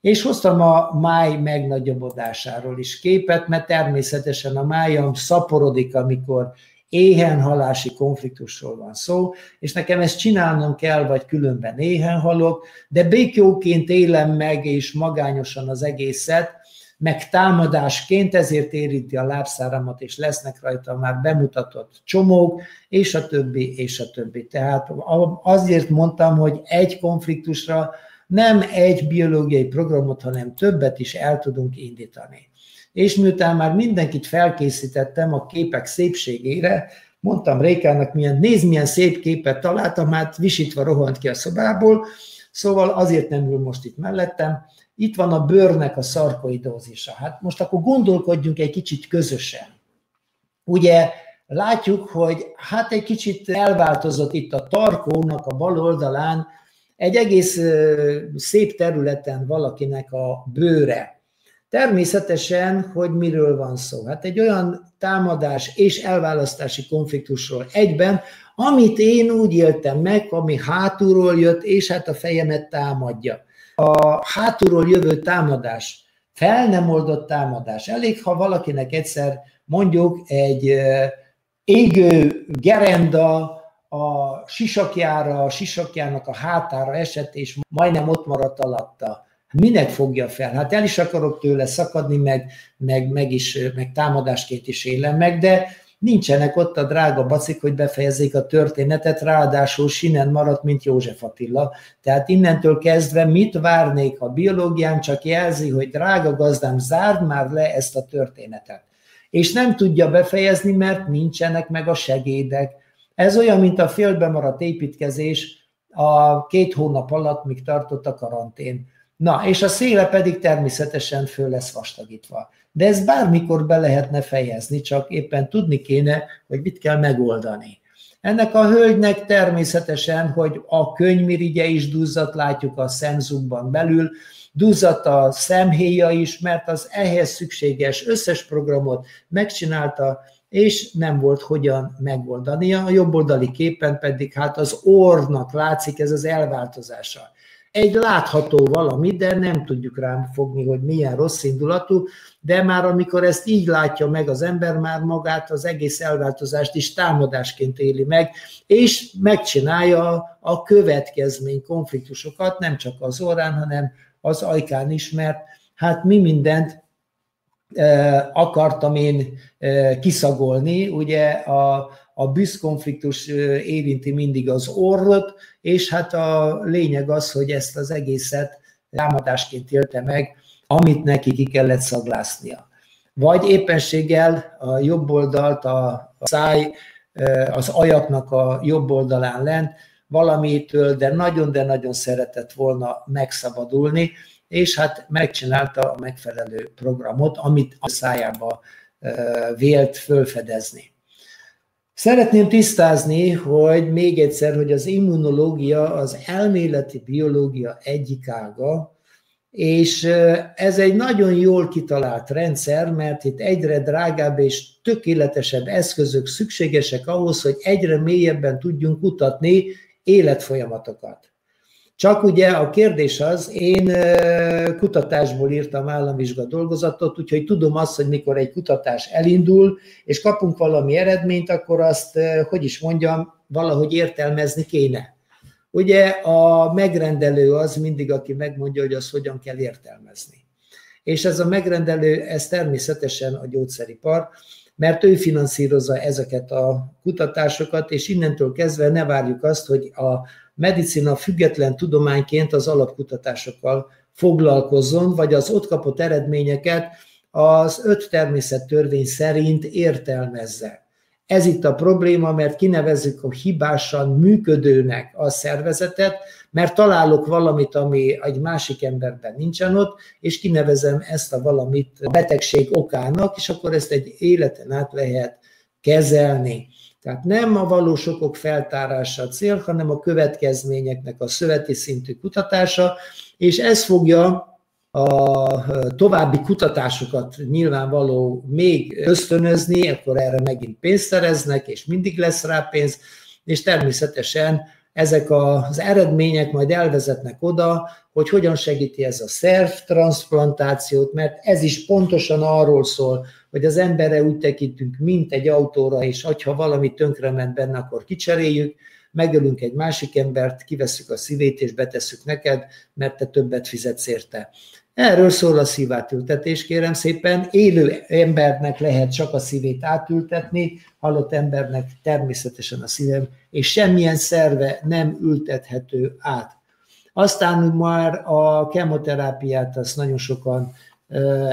És hoztam a máj megnagyobbodásáról is képet, mert természetesen a májam szaporodik, amikor éhenhalási konfliktusról van szó, és nekem ezt csinálnom kell, vagy különben éhen halok, de békjóként élem meg, és magányosan az egészet, meg támadásként, ezért érinti a lábszáramat, és lesznek rajta már bemutatott csomók, és a többi, és a többi. Tehát azért mondtam, hogy egy konfliktusra nem egy biológiai programot, hanem többet is el tudunk indítani. És miután már mindenkit felkészítettem a képek szépségére, mondtam Rékának, milyen, nézd, milyen szép képet találtam, hát visítva rohant ki a szobából, szóval azért nem ül most itt mellettem. Itt van a bőrnek a szarkoidózisa. Hát most akkor gondolkodjunk egy kicsit közösen. Ugye látjuk, hogy hát egy kicsit elváltozott itt a tarkónak a bal oldalán, egy egész szép területen valakinek a bőre. Természetesen, hogy miről van szó? Hát egy olyan támadás és elválasztási konfliktusról egyben, amit én úgy éltem meg, ami hátulról jött, és hát a fejemet támadja. A hátulról jövő támadás, fel nem oldott támadás. Elég, ha valakinek egyszer mondjuk egy égő gerenda, a sisakjára, a sisakjának a hátára esett, és majdnem ott maradt alatta. Minek fogja fel? Hát el is akarok tőle szakadni, meg, meg, meg, is, meg támadásként is élem meg, de nincsenek ott a drága bacik, hogy befejezzék a történetet, ráadásul sinen maradt, mint József Attila. Tehát innentől kezdve mit várnék a biológián, csak jelzi, hogy drága gazdám, zárd már le ezt a történetet. És nem tudja befejezni, mert nincsenek meg a segédek. Ez olyan, mint a félbe maradt építkezés a két hónap alatt, míg tartott a karantén. Na, és a széle pedig természetesen föl lesz vastagítva. De ezt bármikor be lehetne fejezni, csak éppen tudni kéne, hogy mit kell megoldani. Ennek a hölgynek természetesen, hogy a könyvmirigye is duzzadt, látjuk a szemzugban belül, duzzadt a szemhéja is, mert az ehhez szükséges összes programot megcsinálta, és nem volt hogyan megoldania. A jobboldali képen pedig hát az orrnak látszik ez az elváltozása. Egy látható valami, de nem tudjuk rám fogni, hogy milyen rossz indulatú, de már amikor ezt így látja meg az ember, már magát az egész elváltozást is támadásként éli meg, és megcsinálja a következmény konfliktusokat, nem csak az orrán, hanem az ajkán is, mert hát mi mindent e, akartam én e, kiszagolni, ugye a A büszkonfliktus érinti mindig az orrot, és hát a lényeg az, hogy ezt az egészet támadásként élte meg, amit neki ki kellett szaglásznia. Vagy éppenséggel a jobb oldalt, a száj, az ajaknak a jobb oldalán lent valamitől, de nagyon, de nagyon szeretett volna megszabadulni, és hát megcsinálta a megfelelő programot, amit a szájába vélt fölfedezni. Szeretném tisztázni, hogy még egyszer, hogy az immunológia az elméleti biológia egyik ága, és ez egy nagyon jól kitalált rendszer, mert itt egyre drágább és tökéletesebb eszközök szükségesek ahhoz, hogy egyre mélyebben tudjunk kutatni életfolyamatokat. Csak ugye a kérdés az, én kutatásból írtam államvizsga dolgozatot, úgyhogy tudom azt, hogy mikor egy kutatás elindul, és kapunk valami eredményt, akkor azt, hogy is mondjam, valahogy értelmezni kéne. Ugye a megrendelő az mindig, aki megmondja, hogy azt hogyan kell értelmezni. És ez a megrendelő, ez természetesen a gyógyszeripar, mert ő finanszírozza ezeket a kutatásokat, és innentől kezdve ne várjuk azt, hogy a medicina független tudományként az alapkutatásokkal foglalkozzon, vagy az ott kapott eredményeket az öt természettörvény szerint értelmezze. Ez itt a probléma, mert kinevezzük a hibásan működőnek a szervezetet, mert találok valamit, ami egy másik emberben nincsen ott, és kinevezem ezt a valamit a betegség okának, és akkor ezt egy életen át lehet kezelni. Tehát nem a valós okok feltárása a cél, hanem a következményeknek a szöveti szintű kutatása, és ez fogja a további kutatásokat nyilvánvaló még ösztönözni, akkor erre megint pénzt szereznek, és mindig lesz rá pénz, és természetesen ezek az eredmények majd elvezetnek oda, hogy hogyan segíti ez a szervtranszplantációt, mert ez is pontosan arról szól, hogy az emberre úgy tekintünk, mint egy autóra, és ha valami tönkrement benne, akkor kicseréljük, megölünk egy másik embert, kivesszük a szívét, és betesszük neked, mert te többet fizetsz érte. Erről szól a szívátültetés, kérem szépen. Élő embernek lehet csak a szívét átültetni, halott embernek természetesen a szívem, és semmilyen szerve nem ültethető át. Aztán már a kemoterápiát azt nagyon sokan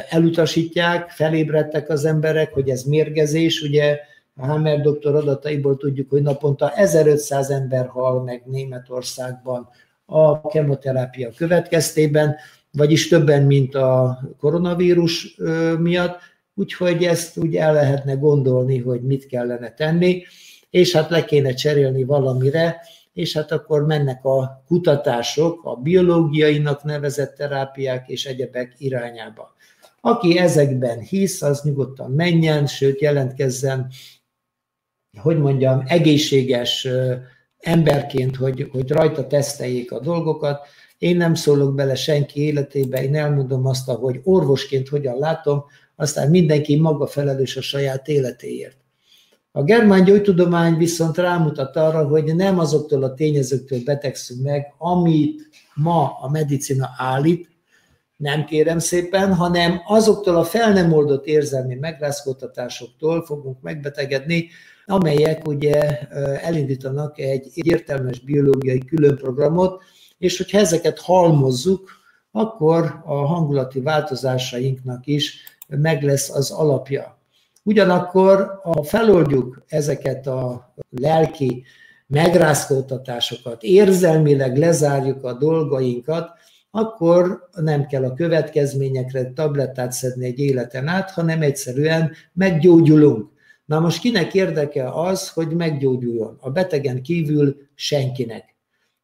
elutasítják, felébredtek az emberek, hogy ez mérgezés, ugye a Hammer doktor adataiból tudjuk, hogy naponta ezerötszáz ember hal meg Németországban a kemoterápia következtében, vagyis többen, mint a koronavírus miatt, úgyhogy ezt úgy el lehetne gondolni, hogy mit kellene tenni, és hát le kéne cserélni valamire, és hát akkor mennek a kutatások, a biológiainak nevezett terápiák és egyebek irányába. Aki ezekben hisz, az nyugodtan menjen, sőt jelentkezzen, hogy mondjam, egészséges emberként, hogy, hogy rajta teszteljék a dolgokat. Én nem szólok bele senki életébe, én elmondom azt, hogy orvosként hogyan látom, aztán mindenki maga felelős a saját életéért. A germán gyógytudomány viszont rámutat arra, hogy nem azoktól a tényezőktől betegszünk meg, amit ma a medicina állít, nem kérem szépen, hanem azoktól a fel nem oldott érzelmi megrázkódtatásoktól fogunk megbetegedni, amelyek ugye elindítanak egy értelmes biológiai különprogramot, és hogyha ezeket halmozzuk, akkor a hangulati változásainknak is meg lesz az alapja. Ugyanakkor, ha feloldjuk ezeket a lelki megrázkódtatásokat, érzelmileg lezárjuk a dolgainkat, akkor nem kell a következményekre tablettát szedni egy életen át, hanem egyszerűen meggyógyulunk. Na most kinek érdeke az, hogy meggyógyuljon? A betegen kívül senkinek.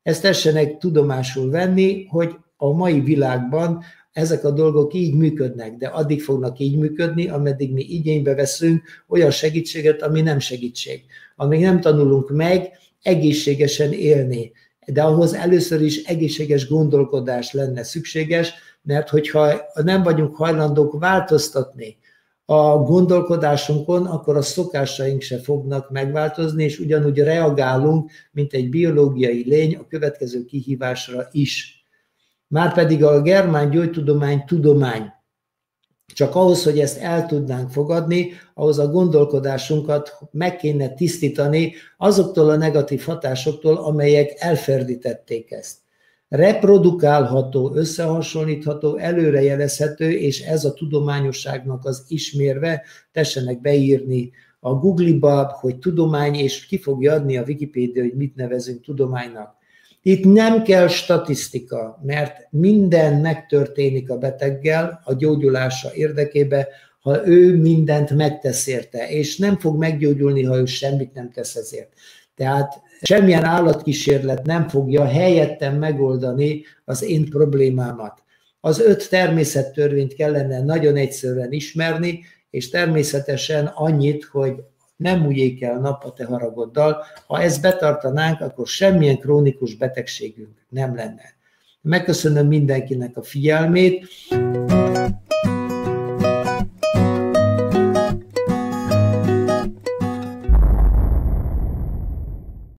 Ezt tessenek tudomásul venni, hogy a mai világban ezek a dolgok így működnek, de addig fognak így működni, ameddig mi igénybe veszünk olyan segítséget, ami nem segítség. Amíg nem tanulunk meg egészségesen élni. De ahhoz először is egészséges gondolkodás lenne szükséges, mert hogyha nem vagyunk hajlandók változtatni a gondolkodásunkon, akkor a szokásaink se fognak megváltozni, és ugyanúgy reagálunk, mint egy biológiai lény a következő kihívásra is. Márpedig a germán gyógytudomány tudomány. Csak ahhoz, hogy ezt el tudnánk fogadni, ahhoz a gondolkodásunkat meg kéne tisztítani azoktól a negatív hatásoktól, amelyek elferdítették ezt. Reprodukálható, összehasonlítható, előrejelezhető, és ez a tudományosságnak az ismérve, tessenek beírni a Google-ba, hogy tudomány, és ki fogja adni a Wikipédia, hogy mit nevezünk tudománynak. Itt nem kell statisztika, mert minden megtörténik a beteggel a gyógyulása érdekében, ha ő mindent megtesz érte, és nem fog meggyógyulni, ha ő semmit nem tesz ezért. Tehát semmilyen állatkísérlet nem fogja helyettem megoldani az én problémámat. Az öt természettörvényt kellene nagyon egyszerűen ismerni, és természetesen annyit, hogy nem újjék el nap a te haragoddal, ha ezt betartanánk, akkor semmilyen krónikus betegségünk nem lenne. Megköszönöm mindenkinek a figyelmét.